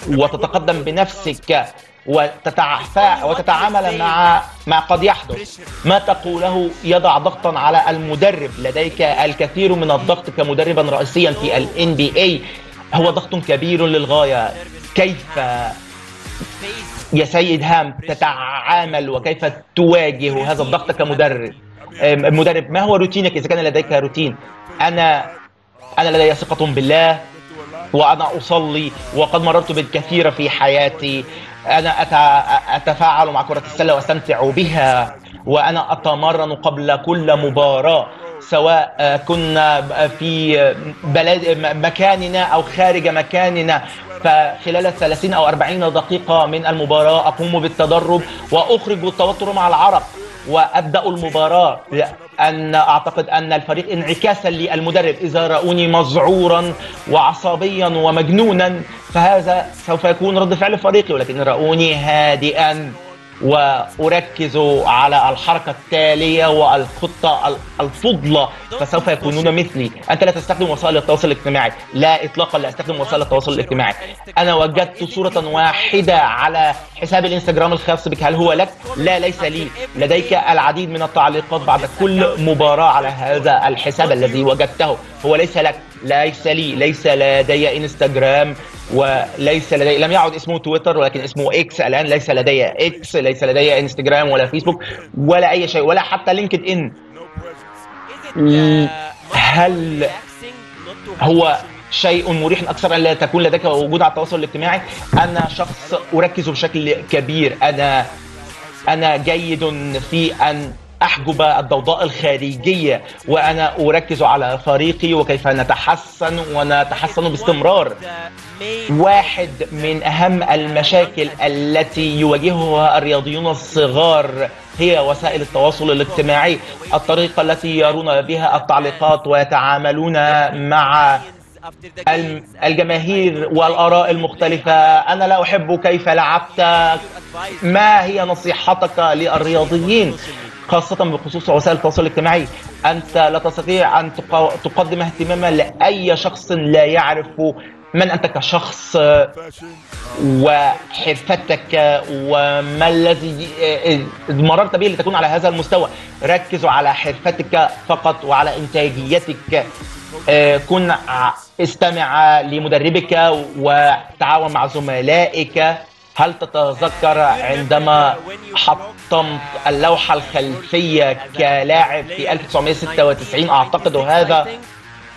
وتتقدم بنفسك، وتتعافى وتتعامل مع ما قد يحدث. ما تقوله يضع ضغطا على المدرب، لديك الكثير من الضغط كمدربا رئيسيا في ال إن بي إيه، هو ضغط كبير للغاية. كيف يا سيد هام تتعامل، وكيف تواجه هذا الضغط كمدرب مدرب؟ ما هو روتينك إذا كان لديك روتين؟ أنا أنا لدي ثقة بالله، وأنا أصلي، وقد مررت بالكثير في حياتي. أنا أتفاعل مع كرة السلة وأستمتع بها، وأنا أتمرن قبل كل مباراة، سواء كنا في بلد مكاننا أو خارج مكاننا. فخلال ثلاثين أو أربعين دقيقة من المباراة أقوم بالتدرب، وأخرج التوتر مع العرق، وأبدأ المباراة. لأن أعتقد أن الفريق انعكاسا للمدرب، إذا رأوني مذعورا وعصبيا ومجنونا فهذا سوف يكون رد فعل فريقي، ولكن رأوني هادئا وأركز على الحركة التالية والخطة الفضلة فسوف يكونون مثلي. أنت لا تستخدم وسائل التواصل الاجتماعي، لا إطلاقا لا أستخدم وسائل التواصل الاجتماعي. أنا وجدت صورة واحدة على حساب الانستغرام الخاص بك، هل هو لك؟ لا، ليس لي. لديك العديد من التعليقات بعد كل مباراة على هذا الحساب الذي وجدته، هو ليس لك. ليس لي، ليس لدي انستغرام، وليس لدي، لم يعد اسمه تويتر ولكن اسمه اكس الان، ليس لدي اكس، ليس لدي انستغرام ولا فيسبوك ولا اي شيء، ولا حتى لينكد ان. هل هو شيء مريح اكثر ان لا تكون لديك وجود على التواصل الاجتماعي؟ انا شخص اركز بشكل كبير، انا انا جيد في ان أحجب الضوضاء الخارجية وأنا أركز على فريقي وكيف نتحسن ونتحسن باستمرار. واحد من أهم المشاكل التي يواجهها الرياضيون الصغار هي وسائل التواصل الاجتماعي، الطريقة التي يرون بها التعليقات ويتعاملون مع الجماهير والآراء المختلفة. أنا لا أحب كيف لعبت. ما هي نصيحتك للرياضيين خاصة بخصوص وسائل التواصل الاجتماعي؟ أنت لا تستطيع أن تقدم اهتماما لأي شخص لا يعرف من أنت كشخص وحرفتك وما الذي مررت به لتكون على هذا المستوى. ركزوا على حرفتك فقط وعلى إنتاجيتك. كن استمع لمدربك وتعاون مع زملائك. هل تتذكر عندما حطمت اللوحة الخلفية كلاعب في ألف وتسعمائة وستة وتسعين؟ أعتقد هذا،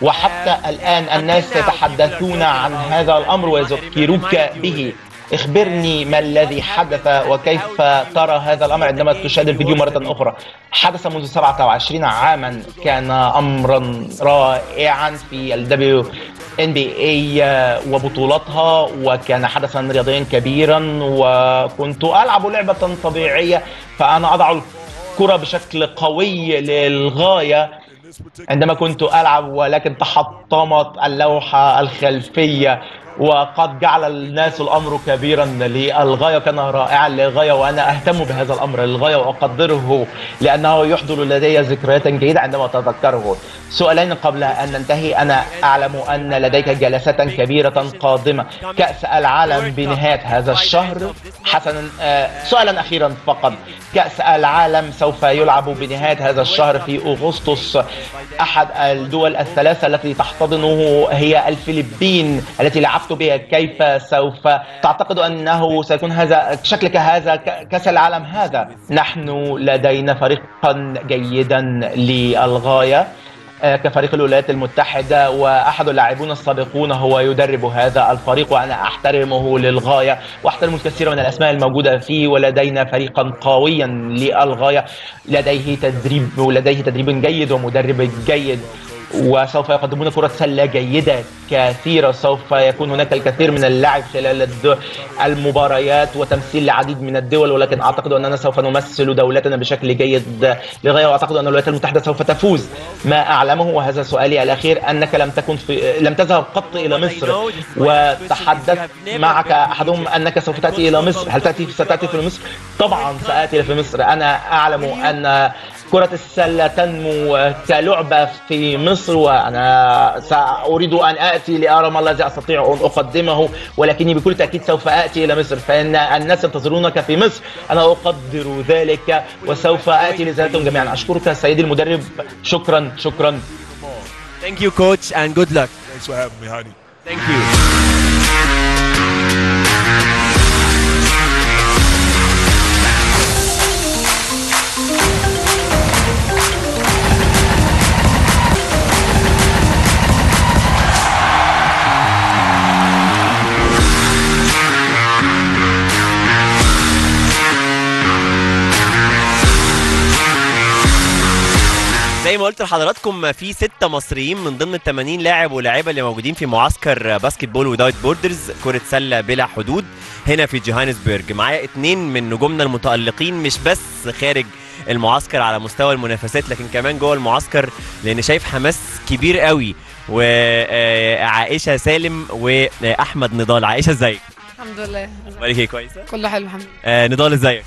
وحتى الآن الناس يتحدثون عن هذا الأمر ويذكروك به. اخبرني ما الذي حدث وكيف ترى هذا الأمر عندما تشاهد الفيديو مرة أخرى. حدث منذ سبعة وعشرين عاما، كان أمرا رائعا في ال دبليو إن بي إيه وبطولتها، وكان حدثا رياضيا كبيرا، وكنت ألعب لعبة طبيعية فأنا أضع الكرة بشكل قوي للغاية عندما كنت ألعب، ولكن تحطمت اللوحة الخلفية وقد جعل الناس الأمر كبيرا للغاية. كان رائعا للغاية وأنا أهتم بهذا الأمر للغاية وأقدره لأنه يحضر لدي ذكريات جيدة عندما أتذكره. سؤالين قبل أن ننتهي. أنا أعلم أن لديك جلسات كبيرة قادمة، كأس العالم بنهاية هذا الشهر. حسنا، سؤالا أخيرا فقط. كأس العالم سوف يلعب بنهاية هذا الشهر في أغسطس. أحد الدول الثلاثة التي تحتضنه هي الفلبين التي لعبت بها. كيف سوف تعتقد أنه سيكون هذا شكلك هذا كأس العالم هذا؟ نحن لدينا فريقا جيدا للغاية كفريق الولايات المتحدة، وأحد اللاعبون السابقون هو يدرب هذا الفريق وأنا أحترمه للغاية وأحترم الكثير من الأسماء الموجودة فيه، ولدينا فريقا قويا للغاية. لديه تدريب ولديه تدريب جيد ومدرب جيد، وسوف يقدمون كرة سلة جيدة كثيرة. سوف يكون هناك الكثير من اللعب خلال المباريات وتمثيل لعديد من الدول، ولكن أعتقد أننا سوف نمثل دولتنا بشكل جيد لغاية، وأعتقد أن الولايات المتحدة سوف تفوز. ما أعلمه، وهذا سؤالي الأخير، أنك لم تكن في... لم تذهب قط إلى مصر، وتحدث معك أحدهم أنك سوف تأتي إلى مصر. هل تأتي ستأتي في مصر؟ طبعا سأتي في مصر. أنا أعلم أن كرة السلة تنمو كلعبة في مصر، وأنا سأريد أن آتي لأرى ما الذي أستطيع أن أقدمه، ولكني بكل تأكيد سوف آتي إلى مصر، فإن الناس ينتظرونك في مصر. أنا أقدر ذلك وسوف آتي لزيارتهم جميعا. أشكرك سيدي المدرب، شكرا شكرا. Thank you coach and good luck. Thanks for having me, honey. Thank you. زي ما قلت لحضراتكم في ستة مصريين من ضمن ال ثمانين لاعب ولاعيبه اللي موجودين في معسكر باسكتبول ويزاوت بوردرز، كرة سلة بلا حدود، هنا في جوهانسبرج. معايا اتنين من نجومنا المتألقين مش بس خارج المعسكر على مستوى المنافسات لكن كمان جوه المعسكر، لأن شايف حماس كبير قوي. وعائشة سالم وأحمد نضال. عائشة ازيك؟ الحمد لله. أخبارك ايه؟ كويسة؟ كله حلو الحمد لله. نضال ازيك؟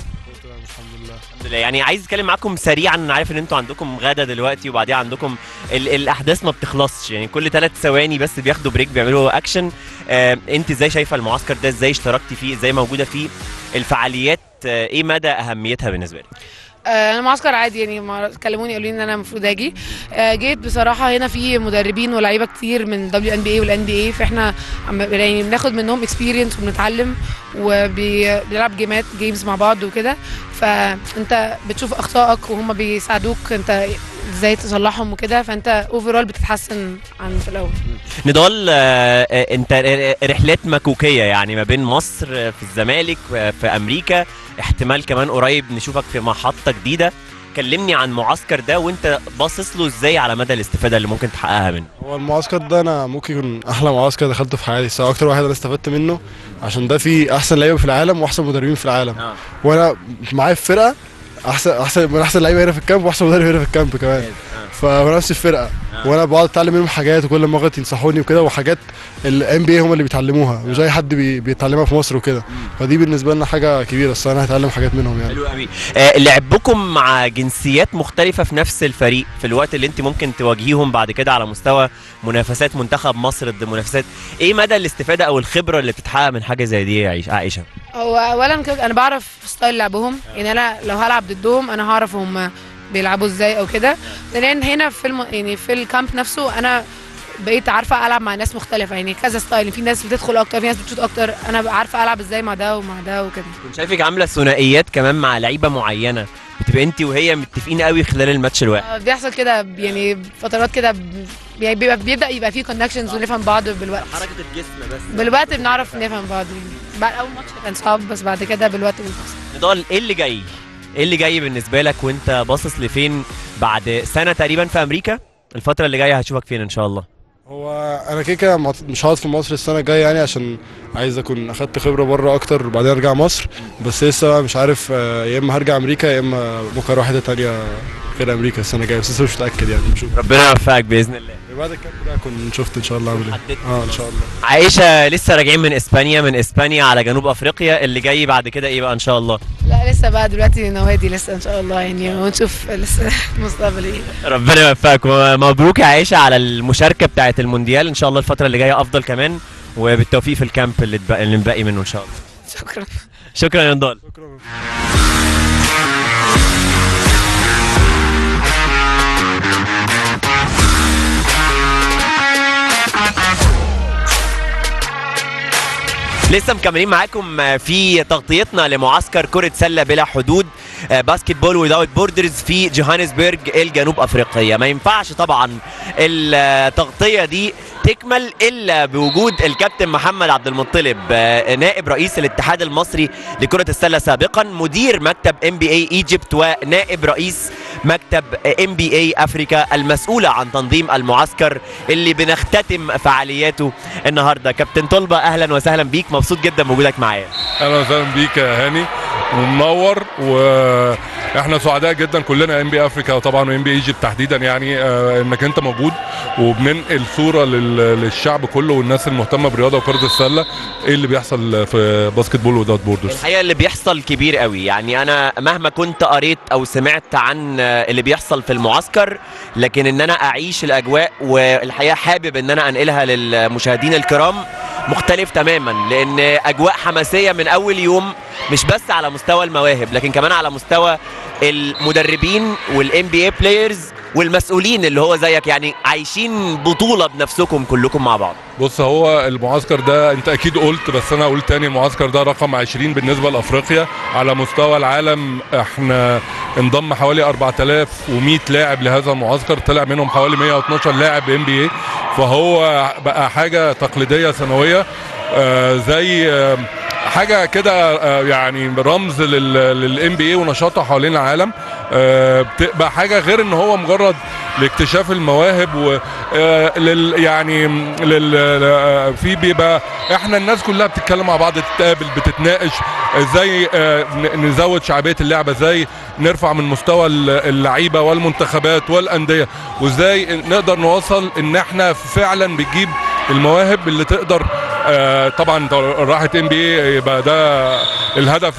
يعني عايز اتكلم معاكم سريعا. انا عارف ان انتوا عندكم غدا دلوقتي وبعديها عندكم ال الاحداث ما بتخلصش، يعني كل ثلاث ثواني بس بياخدوا بريك بيعملوا اكشن. آه انت ازاي شايفه المعسكر ده؟ ازاي اشتركتي فيه؟ ازاي موجوده فيه الفعاليات؟ آه ايه مدى اهميتها بالنسبه لك؟ انا معسكر عادي، يعني ما كلموني قالوا لي ان انا المفروض اجي. جيت بصراحه هنا في مدربين ولاعيبه كتير من دبليو إن بي إيه والإن بي إيه، فاحنا يعني بناخد منهم اكسبيرينس وبنتعلم وبنلعب جيمات جيمز مع بعض وكده، فانت بتشوف اخطائك وهم بيساعدوك انت ازاي تصلحهم وكده، فانت اوفرول بتتحسن عن في الاول. نضال، انت رحلات مكوكيه يعني ما بين مصر في الزمالك في امريكا، احتمال كمان قريب نشوفك في محطه جديده. كلمني عن المعسكر ده وانت باصص له ازاي على مدى الاستفاده اللي ممكن تحققها منه. هو المعسكر ده انا ممكن يكون احلى معسكر دخلته في حياتي، سواء اكتر واحد انا استفدت منه، عشان ده فيه احسن لعيبه في العالم واحسن مدربين في العالم. آه. وانا معايا في فرقه احسن احسن من احسن لعيبه هنا في الكامب واحسن مدرب هنا في الكامب كمان. آه. فنفس الفرقه. آه. وانا بقعد اتعلم منهم حاجات، وكل مره ينصحوني وكده، وحاجات الام بي اي هم اللي بيتعلموها، مش اي حد بي بيتعلمها في مصر وكده. فدي بالنسبه لنا حاجه كبيره، بس انا هتعلم حاجات منهم يعني. حلو قوي. آه لعبكم مع جنسيات مختلفه في نفس الفريق في الوقت اللي انت ممكن تواجهيهم بعد كده على مستوى منافسات منتخب مصر ضد منافسات، ايه مدى الاستفاده او الخبره اللي بتتحقق من حاجه زي دي يا عائشه؟ هو اولا انا بعرف ستايل لعبهم، يعني انا لو هلعب ضدهم انا هعرف هم بيلعبوا ازاي او كده، لان هنا في الم... يعني في الكامب نفسه انا بقيت عارفه العب مع ناس مختلفه، يعني كذا ستايل، في ناس بتدخل اكتر، في ناس بتشوت اكتر، انا عارفه العب ازاي مع ده ومع ده وكده. كنت شايفك عامله ثنائيات كمان مع لعيبه معينه، بتبقى انت وهي متفقين قوي خلال الماتش الواحد. بيحصل كده يعني فترات كده، يعني بيبقى بيبدا يبقى في كونكشنز ونفهم بعض بالوقت، حركه الجسم بس بالوقت بنعرف نفهم بعض. يعني بعد اول ماتش كان صعب، بس بعد كده بالوقت بنفهم. ايه اللي جاي؟ ايه اللي جاي بالنسبه لك وانت باصص لفين بعد سنه تقريبا في امريكا؟ الفتره اللي جايه هشوفك فين ان شاء الله؟ هو انا كده كده مش هقعد في مصر السنه الجايه يعني، عشان عايز اكون اخدت خبره بره اكتر وبعدين ارجع مصر، بس لسه مش عارف، يا اما هرجع امريكا يا اما ممكن اروح حته ثانيه غير امريكا السنه الجايه، بس لسه مش متاكد يعني. نشوف، ربنا يوفقك باذن الله. بعد الكامب ده اكون شفت ان شاء الله عامل ايه. اه ان شاء الله. عائشه لسه راجعين من اسبانيا، من اسبانيا على جنوب افريقيا، اللي جاي بعد كده ايه بقى ان شاء الله؟ لا لسه بقى دلوقتي نوادي لسه ان شاء الله يعني، ونشوف لسه المستقبل ايه. ربنا يوفقك، ومبروك يا عائشه على المشاركه بتاعه المونديال، ان شاء الله الفتره اللي جايه افضل كمان، وبالتوفيق في الكامب اللي اللي مبقي منه ان شاء الله. شكرا. شكرا يا نضال. شكرا. لسه مكملين معاكم في تغطيتنا لمعسكر كرة سلة بلا حدود باسكتبول ويزاوت بوردرز في جوهانسبرج الجنوب افريقيه. ما ينفعش طبعا التغطيه دي تكمل الا بوجود الكابتن محمد عبد المطلب، نائب رئيس الاتحاد المصري لكره السله سابقا، مدير مكتب ام بي اي ايجيبت، ونائب رئيس مكتب ام بي اي افريكا، المسؤوله عن تنظيم المعسكر اللي بنختتم فعالياته النهارده. كابتن طلبه اهلا وسهلا بيك، مبسوط جدا بوجودك معايا. اهلا وسهلا بيك يا هاني ومنور، واحنا سعداء جدا كلنا ام بي افريكا وطبعا وام بي ايجيبت تحديدا يعني، آه انك انت موجود وبننقل صوره للشعب كله والناس المهتمه بالرياضه وكره السله ايه اللي بيحصل في باسكتبول وذات بوردرز. الحقيقه اللي بيحصل كبير قوي يعني، انا مهما كنت قريت او سمعت عن اللي بيحصل في المعسكر، لكن ان انا اعيش الاجواء والحقيقه حابب ان انا انقلها للمشاهدين الكرام مختلف تماما، لان اجواء حماسيه من اول يوم، مش بس على مستوى المواهب لكن كمان على مستوى المدربين والام بي اي بلايرز والمسؤولين اللي هو زيك، يعني عايشين بطوله بنفسكم كلكم مع بعض. بص، هو المعسكر ده انت اكيد قلت، بس انا قلت تاني، المعسكر ده رقم عشرين بالنسبه لافريقيا، على مستوى العالم احنا انضم حوالي أربعة آلاف ومئة لاعب لهذا المعسكر، طلع منهم حوالي مئة واثني عشر لاعب ام بي اي، فهو بقى حاجه تقليديه سنويه، آه زي آه حاجه كده يعني رمز للام بي اي ونشاطها حوالين العالم، بتبقى حاجه غير ان هو مجرد لاكتشاف المواهب و لل يعني لل في بيبقى احنا الناس كلها بتتكلم مع بعض، بتتقابل، بتتناقش ازاي نزود شعبيه اللعبه، ازاي نرفع من مستوى اللعيبه والمنتخبات والانديه، وازاي نقدر نوصل ان احنا فعلا بتجيب المواهب اللي تقدر. آه طبعا راحه ام بي اي يبقى ده الهدف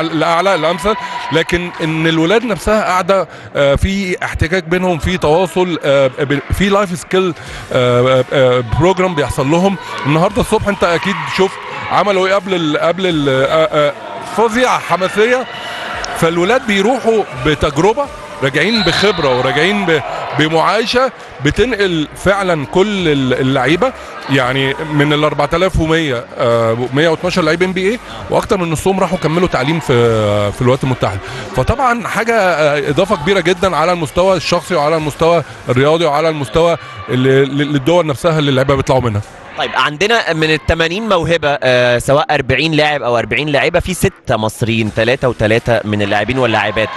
الاعلى الامثل، لكن ان الولاد نفسها قاعده آه في احتكاك بينهم، في تواصل، آه في لايف سكيل آه آه بروجرام بيحصل لهم. النهارده الصبح انت اكيد شفت عملوا ايه قبل ال قبل ال آه آه فظيعه حماسيه، فالولاد بيروحوا بتجربه، راجعين بخبره وراجعين بمعايشه بتنقل فعلا كل اللعيبه، يعني من ال أربعة آلاف ومئة مئة واثني عشر لعيب ام بي اي، واكثر من نصهم راحوا كملوا تعليم في في الولايات المتحده، فطبعا حاجه اضافه كبيره جدا على المستوى الشخصي وعلى المستوى الرياضي وعلى المستوى للدول نفسها اللي اللعيبه بيطلعوا منها. طيب عندنا من ال ثمانين موهبه، آه سواء أربعين لاعب او أربعين لاعبه، في ستة مصريين، ثلاثة وثلاثة من اللاعبين واللاعبات.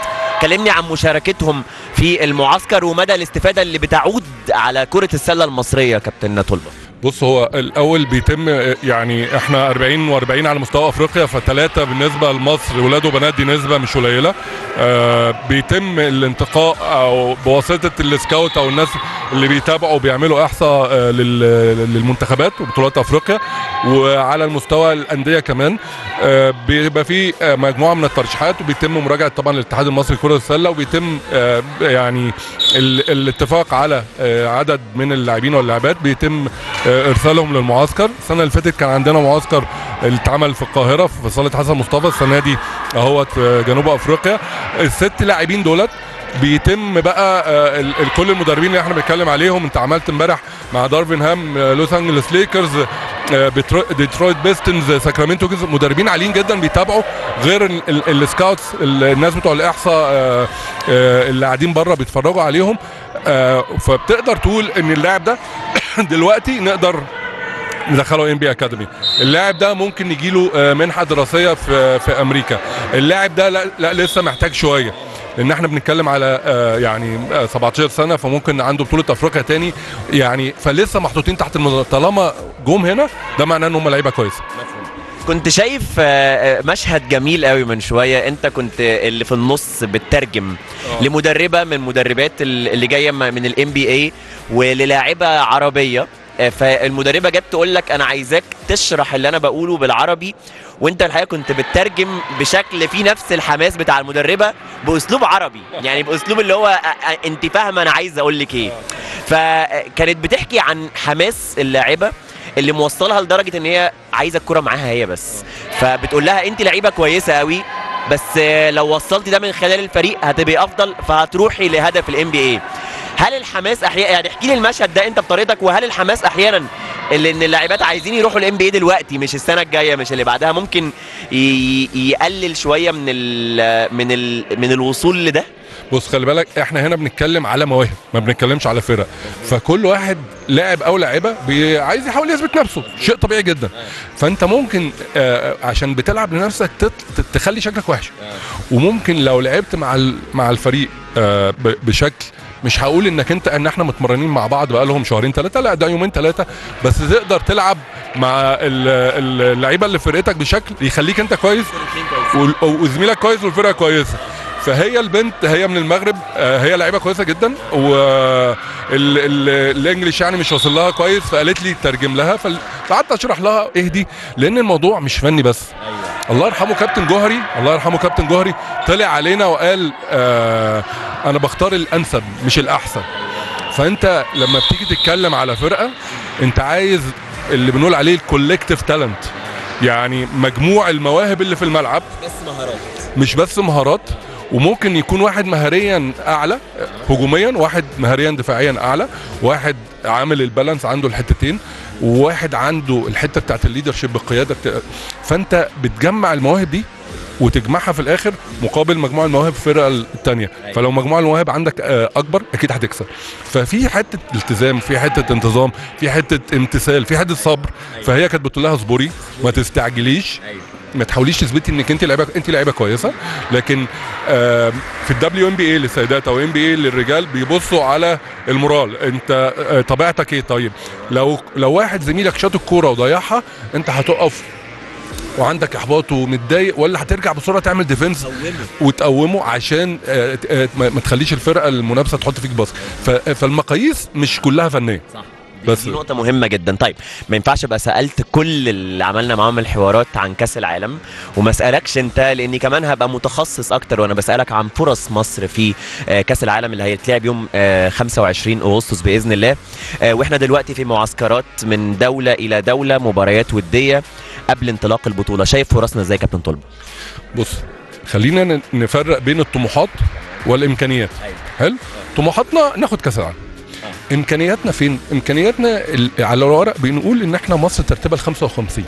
كلمني عن مشاركتهم في المعسكر ومدى الاستفادة اللي بتعود على كرة السلة المصرية كابتن طلبة. بص هو الاول بيتم يعني احنا أربعين وأربعين على مستوى افريقيا، فثلاثه بالنسبه لمصر ولاد وبنات دي نسبه مش قليله. آه بيتم الانتقاء او بواسطه السكاوت او الناس اللي بيتابعوا بيعملوا احصاء آه للمنتخبات وبطولات افريقيا، وعلى المستوى الانديه كمان آه بيبقى في آه مجموعه من الترشيحات، وبيتم مراجعه طبعا الاتحاد المصري لكره السله، وبيتم آه يعني الاتفاق على آه عدد من اللاعبين واللاعبات بيتم آه ارسالهم للمعسكر. السنه اللي فاتت كان عندنا معسكر اللي اتعمل في القاهره في صاله حسن مصطفى، السنه دي اهوت في جنوب افريقيا. الست لاعبين دولت بيتم بقى كل المدربين اللي احنا بنتكلم عليهم. انت عملت امبارح مع دارفين هام لوس انجلس ليكرز، ديترويت بيستنز، ساكرامنتو كينز، مدربين عاليين جدا بيتابعوا، غير السكاوتس الناس بتوع الاحصاء اللي قاعدين بره بيتفرجوا عليهم. فبتقدر تقول ان اللاعب ده دلوقتي نقدر ندخله إن بي إيه اكاديمي، اللاعب ده ممكن يجيله منحه دراسيه في في امريكا، اللاعب ده لا, لا لسه محتاج شويه، لان احنا بنتكلم على يعني سبعتاشر سنه، فممكن عنده بطوله افريقيا تاني يعني، فلسه محطوطين تحت المنظر. طالما جم هنا ده معناه ان هم لعيبه كويسه. كنت شايف مشهد جميل قوي من شويه، انت كنت اللي في النص بتترجم أوه. لمدربه من مدربات اللي جايه من الإن بي إيه وللاعبه عربيه، فالمدربه جت تقول لك انا عايزاك تشرح اللي انا بقوله بالعربي، وانت الحقيقه كنت بتترجم بشكل فيه نفس الحماس بتاع المدربه باسلوب عربي، يعني باسلوب اللي هو انت فاهمه انا عايز اقول لك ايه. فكانت بتحكي عن حماس اللاعبه اللي موصلها لدرجه ان هي عايزه الكره معاها هي بس، فبتقول لها انت لعيبه كويسه قوي، بس لو وصلتي ده من خلال الفريق هتبقي افضل، فهتروحي لهدف الإن بي إيه. هل الحماس احيانا، يعني احكي لي المشهد ده انت بطريقتك، وهل الحماس احيانا اللي ان اللاعبات عايزين يروحوا الإن بي إيه دلوقتي مش السنه الجايه مش اللي بعدها، ممكن يقلل شويه من ال من ال من الوصول لده؟ بص خلي بالك احنا هنا بنتكلم على مواهب، ما بنتكلمش على فرق، فكل واحد لاعب او لاعبه عايز يحاول يثبت نفسه، شيء طبيعي جدا. فانت ممكن آه عشان بتلعب لنفسك تخلي شكلك وحش، وممكن لو لعبت مع مع الفريق آه بشكل، مش هقول انك انت ان احنا متمرنين مع بعض بقالهم شهرين ثلاثه، لا ده يومين ثلاثه بس، تقدر تلعب مع اللعيبه اللي فرقتك بشكل يخليك انت كويس وزميلك كويس والفرقه كويسه. فهي البنت هي من المغرب، هي لعيبه كويسه جدا، والانجليش يعني مش واصل لها كويس، فقالت لي ترجم لها، فقعدت اشرح لها اهدي، لان الموضوع مش فني بس. الله يرحمه كابتن جوهري، الله يرحمه كابتن جوهري طلع علينا وقال آه انا بختار الانسب مش الاحسن. فانت لما بتيجي تتكلم على فرقه انت عايز اللي بنقول عليه الكولكتيف تالنت، يعني مجموع المواهب اللي في الملعب، بس مهارات مش بس مهارات، وممكن يكون واحد مهاريا اعلى هجوميا، واحد مهاريا دفاعيا اعلى، واحد عامل البالانس عنده الحتتين، وواحد عنده الحته بتاعت الليدرشيب القياده بتا... فانت بتجمع المواهب دي وتجمعها في الاخر مقابل مجموع المواهب في الفرقه الثانيه، فلو مجموع المواهب عندك اكبر اكيد هتكسب. ففي حته التزام، في حته انتظام، في حته امتثال، في حته صبر. فهي كانت بتقول لها اصبري، ما تستعجليش، ما تحاوليش تثبتي انك انت لعيبه انت لعيبه كويسه. لكن في الدبليو ان بي اي للسيدات او ان بي اي للرجال بيبصوا على المورال، انت طبيعتك ايه. طيب لو لو واحد زميلك شاط الكوره وضيعها، انت هتقف وعندك احباط ومتضايق، ولا هترجع بسرعه تعمل ديفنس وتقومه عشان ما تخليش الفرقه المنافسه تحط فيك باص. فالمقاييس مش كلها فنيه صح، بس دي نقطة مهمة جدا. طيب ما ينفعش ابقى سألت كل اللي عملنا معاهم الحوارات عن كأس العالم وما اسألكش انت، لاني كمان هبقى متخصص اكتر وانا بسألك عن فرص مصر في كأس العالم اللي هيتلعب يوم خمسة وعشرين أغسطس بإذن الله. واحنا دلوقتي في معسكرات من دولة إلى دولة، مباريات ودية قبل انطلاق البطولة، شايف فرصنا ازاي كابتن طلبة؟ بص خلينا نفرق بين الطموحات والإمكانيات. حلو، طموحاتنا ناخد كأس العالم، امكانياتنا فين؟ امكانياتنا على الورق بنقول ان احنا مصر ترتيبها الخمسة وخمسين،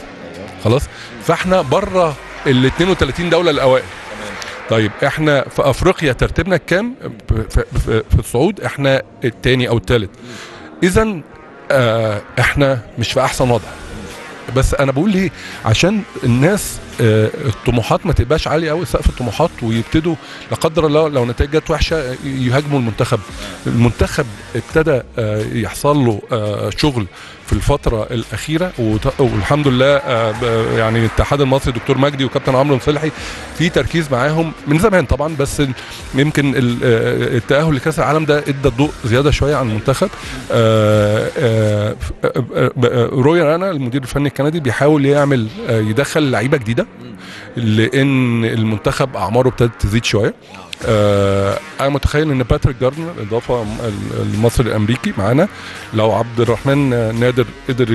خلاص، فاحنا بره ال اثنين وثلاثين دوله الاوائل. طيب احنا في افريقيا ترتيبنا الكام؟ في الصعود احنا الثاني او الثالث، اذا اه احنا مش في احسن وضع. بس انا بقول ليه؟ عشان الناس الطموحات ما تبقاش عاليه قوي، سقف الطموحات، ويبتدوا لا قدر الله لو نتائج جت وحشه يهاجموا المنتخب. المنتخب ابتدى يحصل له شغل في الفتره الاخيره، والحمد لله يعني الاتحاد المصري دكتور مجدي وكابتن عمرو مصلحي في تركيز معاهم من زمان طبعا، بس يمكن التاهل لكاس العالم ده ادى الضوء زياده شويه عن المنتخب. روي رانا المدير الفني الكندي بيحاول يعمل يدخل لعيبه جديده لان المنتخب اعماره ابتدت تزيد شويه. آه انا متخيل ان باتريك جاردنر الاضافه المصري الامريكي معانا، لو عبد الرحمن نادر قدر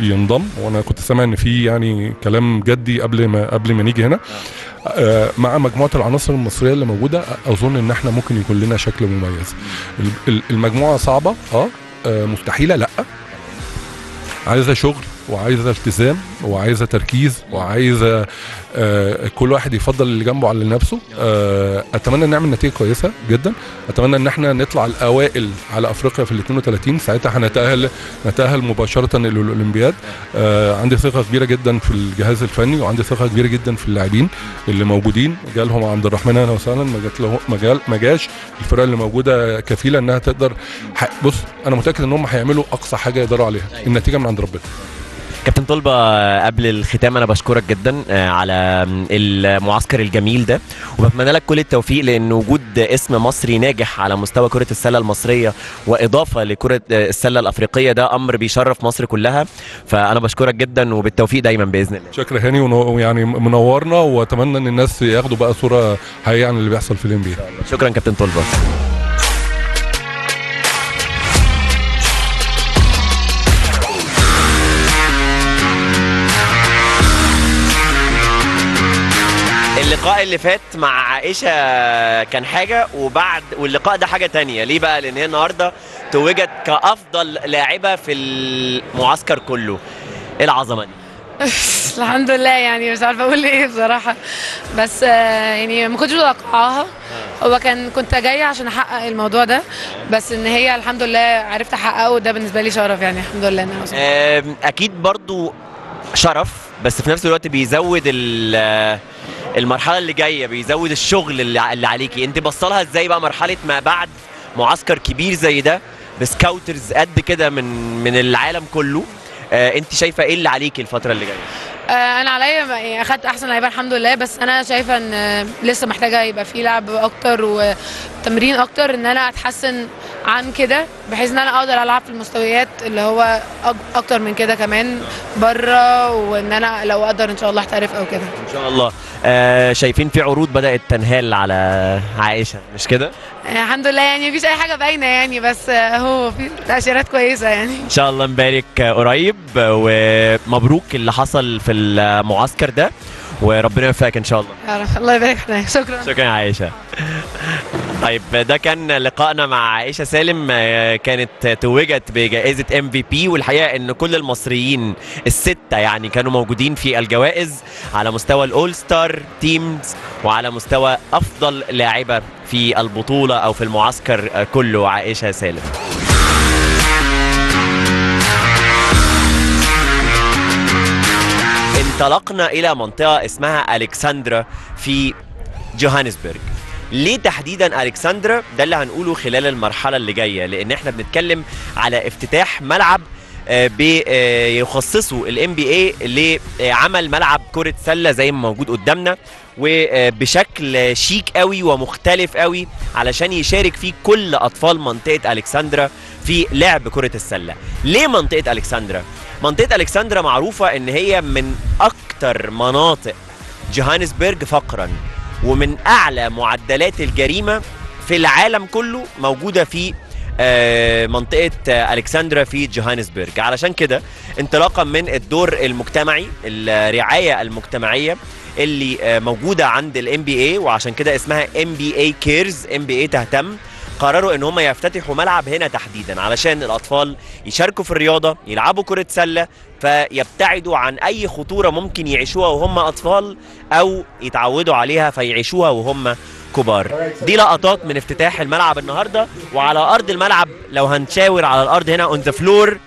ينضم، وانا كنت سامع ان في يعني كلام جدي قبل ما قبل ما نيجي هنا، آه مع مجموعه العناصر المصريه اللي موجوده اظن ان احنا ممكن يكون لنا شكل مميز. المجموعه صعبه اه مستحيله لا، عايزه شغل وعايزه التزام وعايزه تركيز وعايزه آه كل واحد يفضل اللي جنبه على نفسه. آه اتمنى نعمل نتيجه كويسه جدا، اتمنى ان احنا نطلع الاوائل على افريقيا في ال اثنين وثلاثين، ساعتها هنتاهل نتاهل مباشره للاولمبياد. آه عندي ثقه كبيره جدا في الجهاز الفني، وعندي ثقه كبيره جدا في اللاعبين اللي موجودين، جالهم عبد الرحمن اهلا وسهلا، ما جات له مجال ما جاش، الفرق اللي موجوده كفيله انها تقدر. بص انا متاكد ان هم هيعملوا اقصى حاجه يقدروا عليها، النتيجه من عند ربنا. كابتن طلبة قبل الختام انا بشكرك جدا على المعسكر الجميل ده، وبتمنى لك كل التوفيق، لان وجود اسم مصري ناجح على مستوى كرة السلة المصرية واضافة لكرة السلة الافريقية ده امر بيشرف مصر كلها، فانا بشكرك جدا وبالتوفيق دايما باذن الله. شكرا هاني، ويعني منورنا، واتمنى ان الناس ياخدوا بقى صورة حقيقية عن اللي بيحصل في الإن بي إيه. شكرا كابتن طلبة. اللقاء اللي فات مع عائشة كان حاجة، وبعد واللقاء ده حاجة تانية. ليه بقى؟ لأن هي النهاردة توجت كأفضل لاعبة في المعسكر كله. إيه العظمة دي؟ الحمد لله، يعني مش عارفة أقول إيه بصراحة، بس يعني ما كنتش متوقعاها. هو كان كنت جاية عشان أحقق الموضوع ده، بس إن هي الحمد لله عرفت أحققه، وده بالنسبة لي شرف، يعني الحمد لله. أنا أكيد برضو شرف، بس في نفس الوقت بيزود ال المرحله اللي جايه، بيزود الشغل اللي عليكي انت. بصلها ازاي بقى مرحله ما بعد معسكر كبير زي ده بسكاوترز قد كده من من العالم كله؟ آه انت شايفه ايه اللي عليكي الفتره اللي جايه؟ آه انا عليا اخدت احسن لعيبه الحمد لله، بس انا شايفه ان لسه محتاجه يبقى في لعب اكتر وتمرين اكتر، ان انا اتحسن عن كده، بحيث ان انا اقدر العب في المستويات اللي هو اكتر من كده كمان بره، وان انا لو اقدر ان شاء الله احترف او كده ان شاء الله. آه شايفين في عروض بدات تنهال على عائشه مش كده؟ آه الحمد لله، يعني مفيش اي حاجه باينه يعني، بس هو في تاشيرات كويسه يعني ان شاء الله نبارك قريب. ومبروك اللي حصل في المعسكر ده، وربنا يوفقك ان شاء الله. يا رب، الله يبارك فيك. شكرا شكرا يا عائشه. طيب ده كان لقائنا مع عائشه سالم، كانت توجت بجائزه ام في بي، والحقيقه ان كل المصريين السته يعني كانوا موجودين في الجوائز على مستوى الاول ستار تيمز، وعلى مستوى افضل لاعبه في البطوله او في المعسكر كله عائشه سالم. انطلقنا الى منطقه اسمها الكسندرا في جوهانسبرج. ليه تحديدا الكسندرا؟ ده اللي هنقوله خلال المرحله اللي جايه، لان احنا بنتكلم على افتتاح ملعب بيخصصه الام بي اي لعمل ملعب كره سله زي ما موجود قدامنا، وبشكل شيك قوي ومختلف قوي علشان يشارك فيه كل اطفال منطقه الكسندرا في لعب كره السله. ليه منطقه الكسندرا؟ منطقه الكسندرا معروفه ان هي من اكتر مناطق جوهانسبرج فقرا، ومن اعلى معدلات الجريمه في العالم كله موجوده في منطقه الكسندرا في جوهانسبرج. علشان كده انطلاقا من الدور المجتمعي، الرعايه المجتمعيه اللي موجوده عند الام بي اي، وعشان كده اسمها ام بي اي كيرز، ام بي اي تهتم، قرروا ان هم يفتتحوا ملعب هنا تحديدا علشان الاطفال يشاركوا في الرياضه، يلعبوا كره سله، فيبتعدوا عن اي خطوره ممكن يعيشوها وهم اطفال او يتعودوا عليها فيعيشوها وهم كبار. دي لقطات من افتتاح الملعب النهارده. وعلى ارض الملعب لو هنشاور على الارض هنا اون ذا فلور،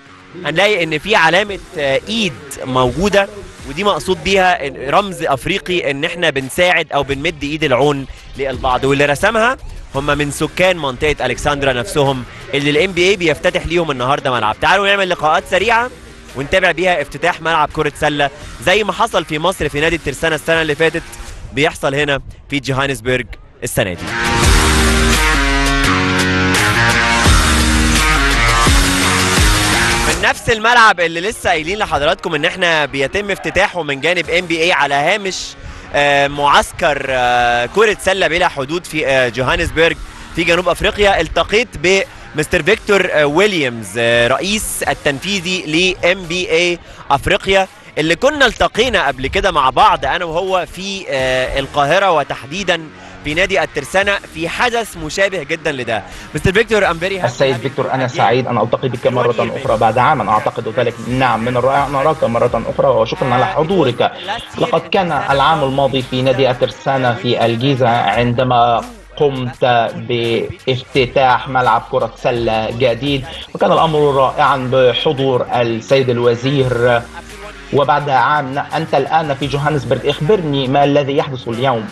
هنلاقي ان في علامه ايد موجوده ودي مقصود بيها رمز افريقي ان احنا بنساعد او بنمد ايد العون للبعض، واللي رسمها هم من سكان منطقه الكسندرا نفسهم اللي الام بي اي بيفتتح ليهم النهارده ملعب. تعالوا نعمل لقاءات سريعه ونتابع بيها افتتاح ملعب كره سله زي ما حصل في مصر في نادي الترسانه السنه اللي فاتت، بيحصل هنا في جوهانسبرج السنه دي. من نفس الملعب اللي لسه قايلين لحضراتكم ان احنا بيتم افتتاحه من جانب ام بي اي على هامش معسكر كره سله بلا حدود في جوهانسبرج في جنوب افريقيا، التقيت بمستر فيكتور ويليامز رئيس التنفيذي ل ام بي اي افريقيا، اللي كنا التقينا قبل كده مع بعض انا وهو في القاهره وتحديدا في نادي الترسانه في حدث مشابه جدا لده. مستر فيكتور امبري، السيد فيكتور انا سعيد ان التقي بك مره اخرى بعد عام اعتقد ذلك. نعم من الرائع ان اراك مره اخرى وشكرا على حضورك. لقد كان العام الماضي في نادي الترسانه في الجيزه عندما قمت بافتتاح ملعب كرة سلة جديد، وكان الامر رائعا بحضور السيد الوزير. وبعد عام انت الان في جوهانسبرج، اخبرني ما الذي يحدث اليوم؟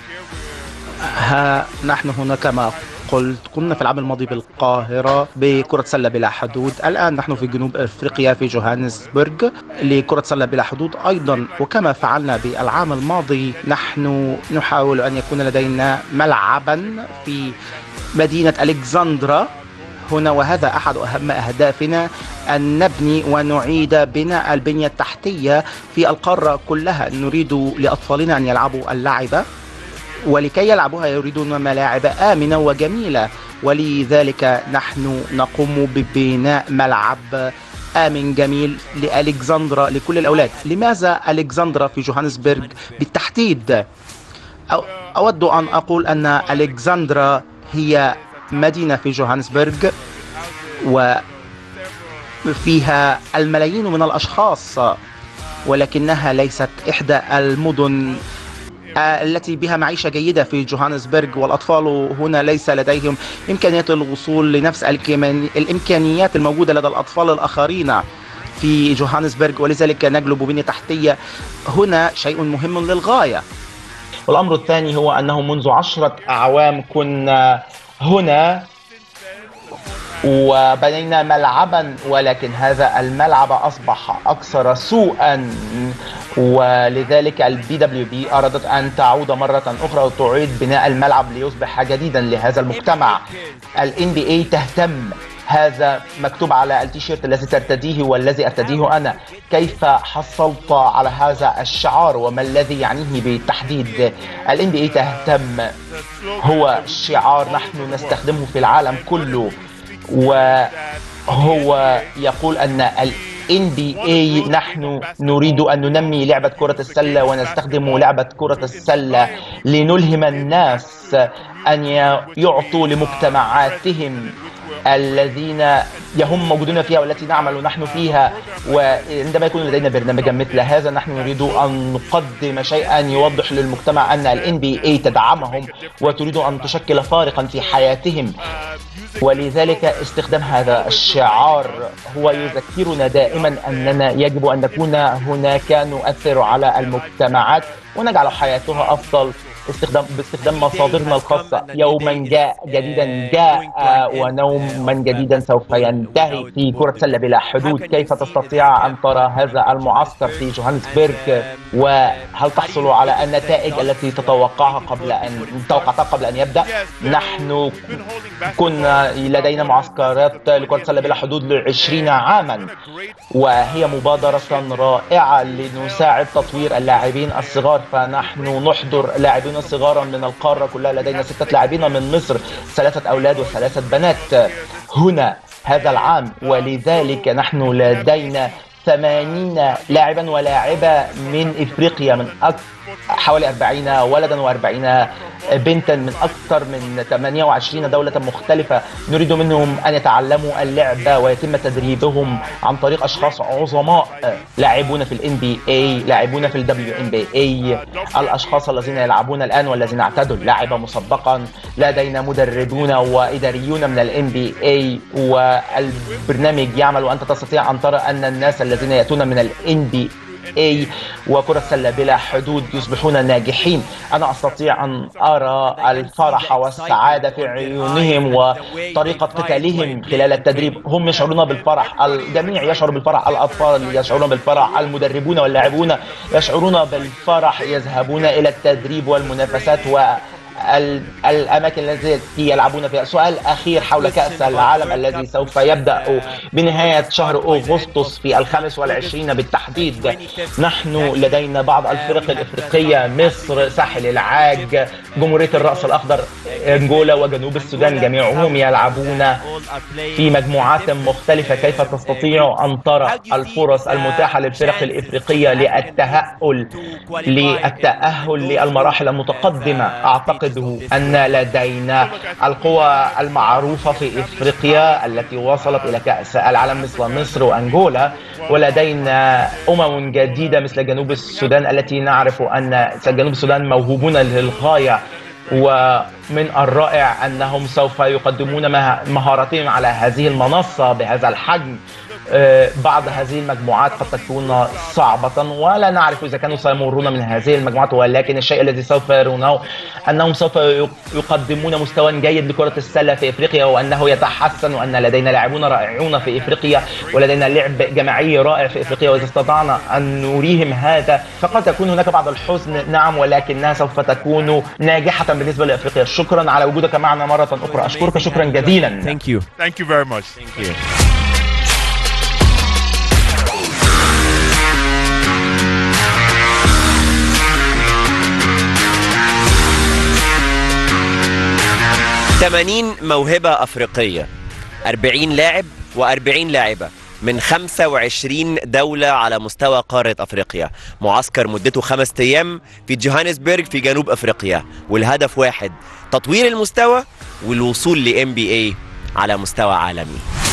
ها نحن هنا كما قلت كنا في العام الماضي بالقاهرة بكرة سلة بلا حدود، الآن نحن في جنوب أفريقيا في جوهانسبرج لكرة سلة بلا حدود أيضا، وكما فعلنا بالعام الماضي نحن نحاول أن يكون لدينا ملعبا في مدينة ألكسندرا هنا، وهذا أحد أهم أهدافنا أن نبني ونعيد بناء البنية التحتية في القارة كلها. نريد لأطفالنا أن يلعبوا اللعبة ولكي يلعبوها يريدون ملاعب آمنة وجميلة، ولذلك نحن نقوم ببناء ملعب آمن جميل لألكسندرا لكل الأولاد. لماذا ألكسندرا في جوهانسبرج بالتحديد؟ أود أن أقول أن ألكسندرا هي مدينة في جوهانسبرج وفيها الملايين من الأشخاص، ولكنها ليست إحدى المدن التي بها معيشة جيدة في جوهانسبرج، والأطفال هنا ليس لديهم إمكانية الوصول لنفس الإمكانيات الموجودة لدى الأطفال الآخرين في جوهانسبرج، ولذلك نجلب بنية تحتية هنا شيء مهم للغاية. والأمر الثاني هو أنه منذ عشرة أعوام كنا هنا وبنينا ملعبا، ولكن هذا الملعب أصبح أكثر سوءا، ولذلك البي دبليو بي أرادت أن تعود مرة أخرى وتعيد بناء الملعب ليصبح جديدا لهذا المجتمع. الإن بي إيه تهتم، هذا مكتوب على التيشيرت الذي ترتديه والذي أرتديه أنا. كيف حصلت على هذا الشعار وما الذي يعنيه بالتحديد؟ الإن بي إيه تهتم هو شعار نحن نستخدمه في العالم كله، وهو يقول أن ال إن بي إيه نحن نريد أن ننمي لعبة كرة السلة ونستخدم لعبة كرة السلة لنلهم الناس أن يعطوا لمجتمعاتهم الذين هم موجودون فيها والتي نعمل نحن فيها. وعندما يكون لدينا برنامجا مثل هذا نحن نريد أن نقدم شيئا يوضح للمجتمع أن ال إن بي إيه تدعمهم وتريد أن تشكل فارقا في حياتهم، ولذلك استخدام هذا الشعار هو يذكرنا دائما أننا يجب أن نكون هناك نؤثر على المجتمعات ونجعل حياتها أفضل استخدام باستخدام مصادرنا الخاصة. يوما جاء جديدا جاء ونوما جديدا سوف ينتهي في كرة سلة بلا حدود. كيف تستطيع أن ترى هذا المعسكر في جوهانسبرج وهل تحصل على النتائج التي تتوقعها قبل أن توقعتها قبل أن يبدأ؟ نحن كنا لدينا معسكرات لكرة سلة بلا حدود لعشرين عاما، وهي مبادرة رائعة لنساعد تطوير اللاعبين الصغار، فنحن نحضر لاعبين صغارا من القارة كلها. لدينا ستة لاعبين من مصر، ثلاثة أولاد وثلاثة بنات هنا هذا العام، ولذلك نحن لدينا ثمانين لاعبا ولاعبة من إفريقيا، من أك... حوالي أربعين ولدا وأربعين بنتا من أكثر من ثمانية وعشرين دولة مختلفة. نريد منهم أن يتعلموا اللعبة ويتم تدريبهم عن طريق أشخاص عظماء، لاعبون في الإن بي إيه، لاعبون في الدبليو إن بي إيه، الأشخاص الذين يلعبون الآن والذين اعتادوا اللعبة مسبقا. لدينا مدربون وإداريون من الإن بي إيه، والبرنامج يعمل وأنت تستطيع أن ترى أن الناس الذين يأتون من الإن بي إن بي إيه وكرة السلة بلا حدود يصبحون ناجحين. أنا أستطيع أن أرى الفرح والسعادة في عيونهم وطريقة قتالهم خلال التدريب. هم يشعرون بالفرح، الجميع يشعر بالفرح، الأطفال يشعرون بالفرح، المدربون واللاعبون يشعرون بالفرح، يذهبون إلى التدريب والمنافسات و الأماكن التي يلعبون فيها. سؤال أخير حول كأس العالم الذي سوف يبدأ بنهاية شهر أغسطس في الخامس والعشرين بالتحديد. نحن لدينا بعض الفرق الإفريقية، مصر، ساحل العاج، جمهورية الرأس الأخضر، أنغولا وجنوب السودان، جميعهم يلعبون في مجموعات مختلفة. كيف تستطيع أن ترى الفرص المتاحة للفرق الإفريقية للتأهل للتأهل للمراحل المتقدمة؟ أعتقد أن لدينا القوى المعروفة في إفريقيا التي وصلت إلى كأس العالم مثل مصر وأنغولا، ولدينا أمم جديدة مثل جنوب السودان التي نعرف أن جنوب السودان موهوبون للغاية، ومن الرائع أنهم سوف يقدمون مهاراتهم على هذه المنصة بهذا الحجم. بعض هذه المجموعات قد تكون صعبة ولا نعرف إذا كانوا سيمرون من هذه المجموعات، ولكن الشيء الذي سوف يرونه أنهم سوف يقدمون مستوى جيد لكرة السلة في إفريقيا، وأنه يتحسن، وأن لدينا لاعبون رائعون في إفريقيا، ولدينا لعب جماعي رائع في إفريقيا. وإذا استطعنا أن نريهم هذا فقد تكون هناك بعض الحزن، نعم، ولكنها سوف تكون ناجحة بالنسبة لإفريقيا. شكرا على وجودك معنا مرة أخرى، أشكرك شكرا جزيلا. Thank you. Thank you very much. Thank you. ثمانين موهبة أفريقية، أربعين لاعب وأربعين لاعبة من خمسة وعشرين دولة على مستوى قارة أفريقيا. معسكر مدته خمس أيام في جوهانسبرغ في جنوب أفريقيا، والهدف واحد، تطوير المستوى والوصول ل إن بي إيه على مستوى عالمي.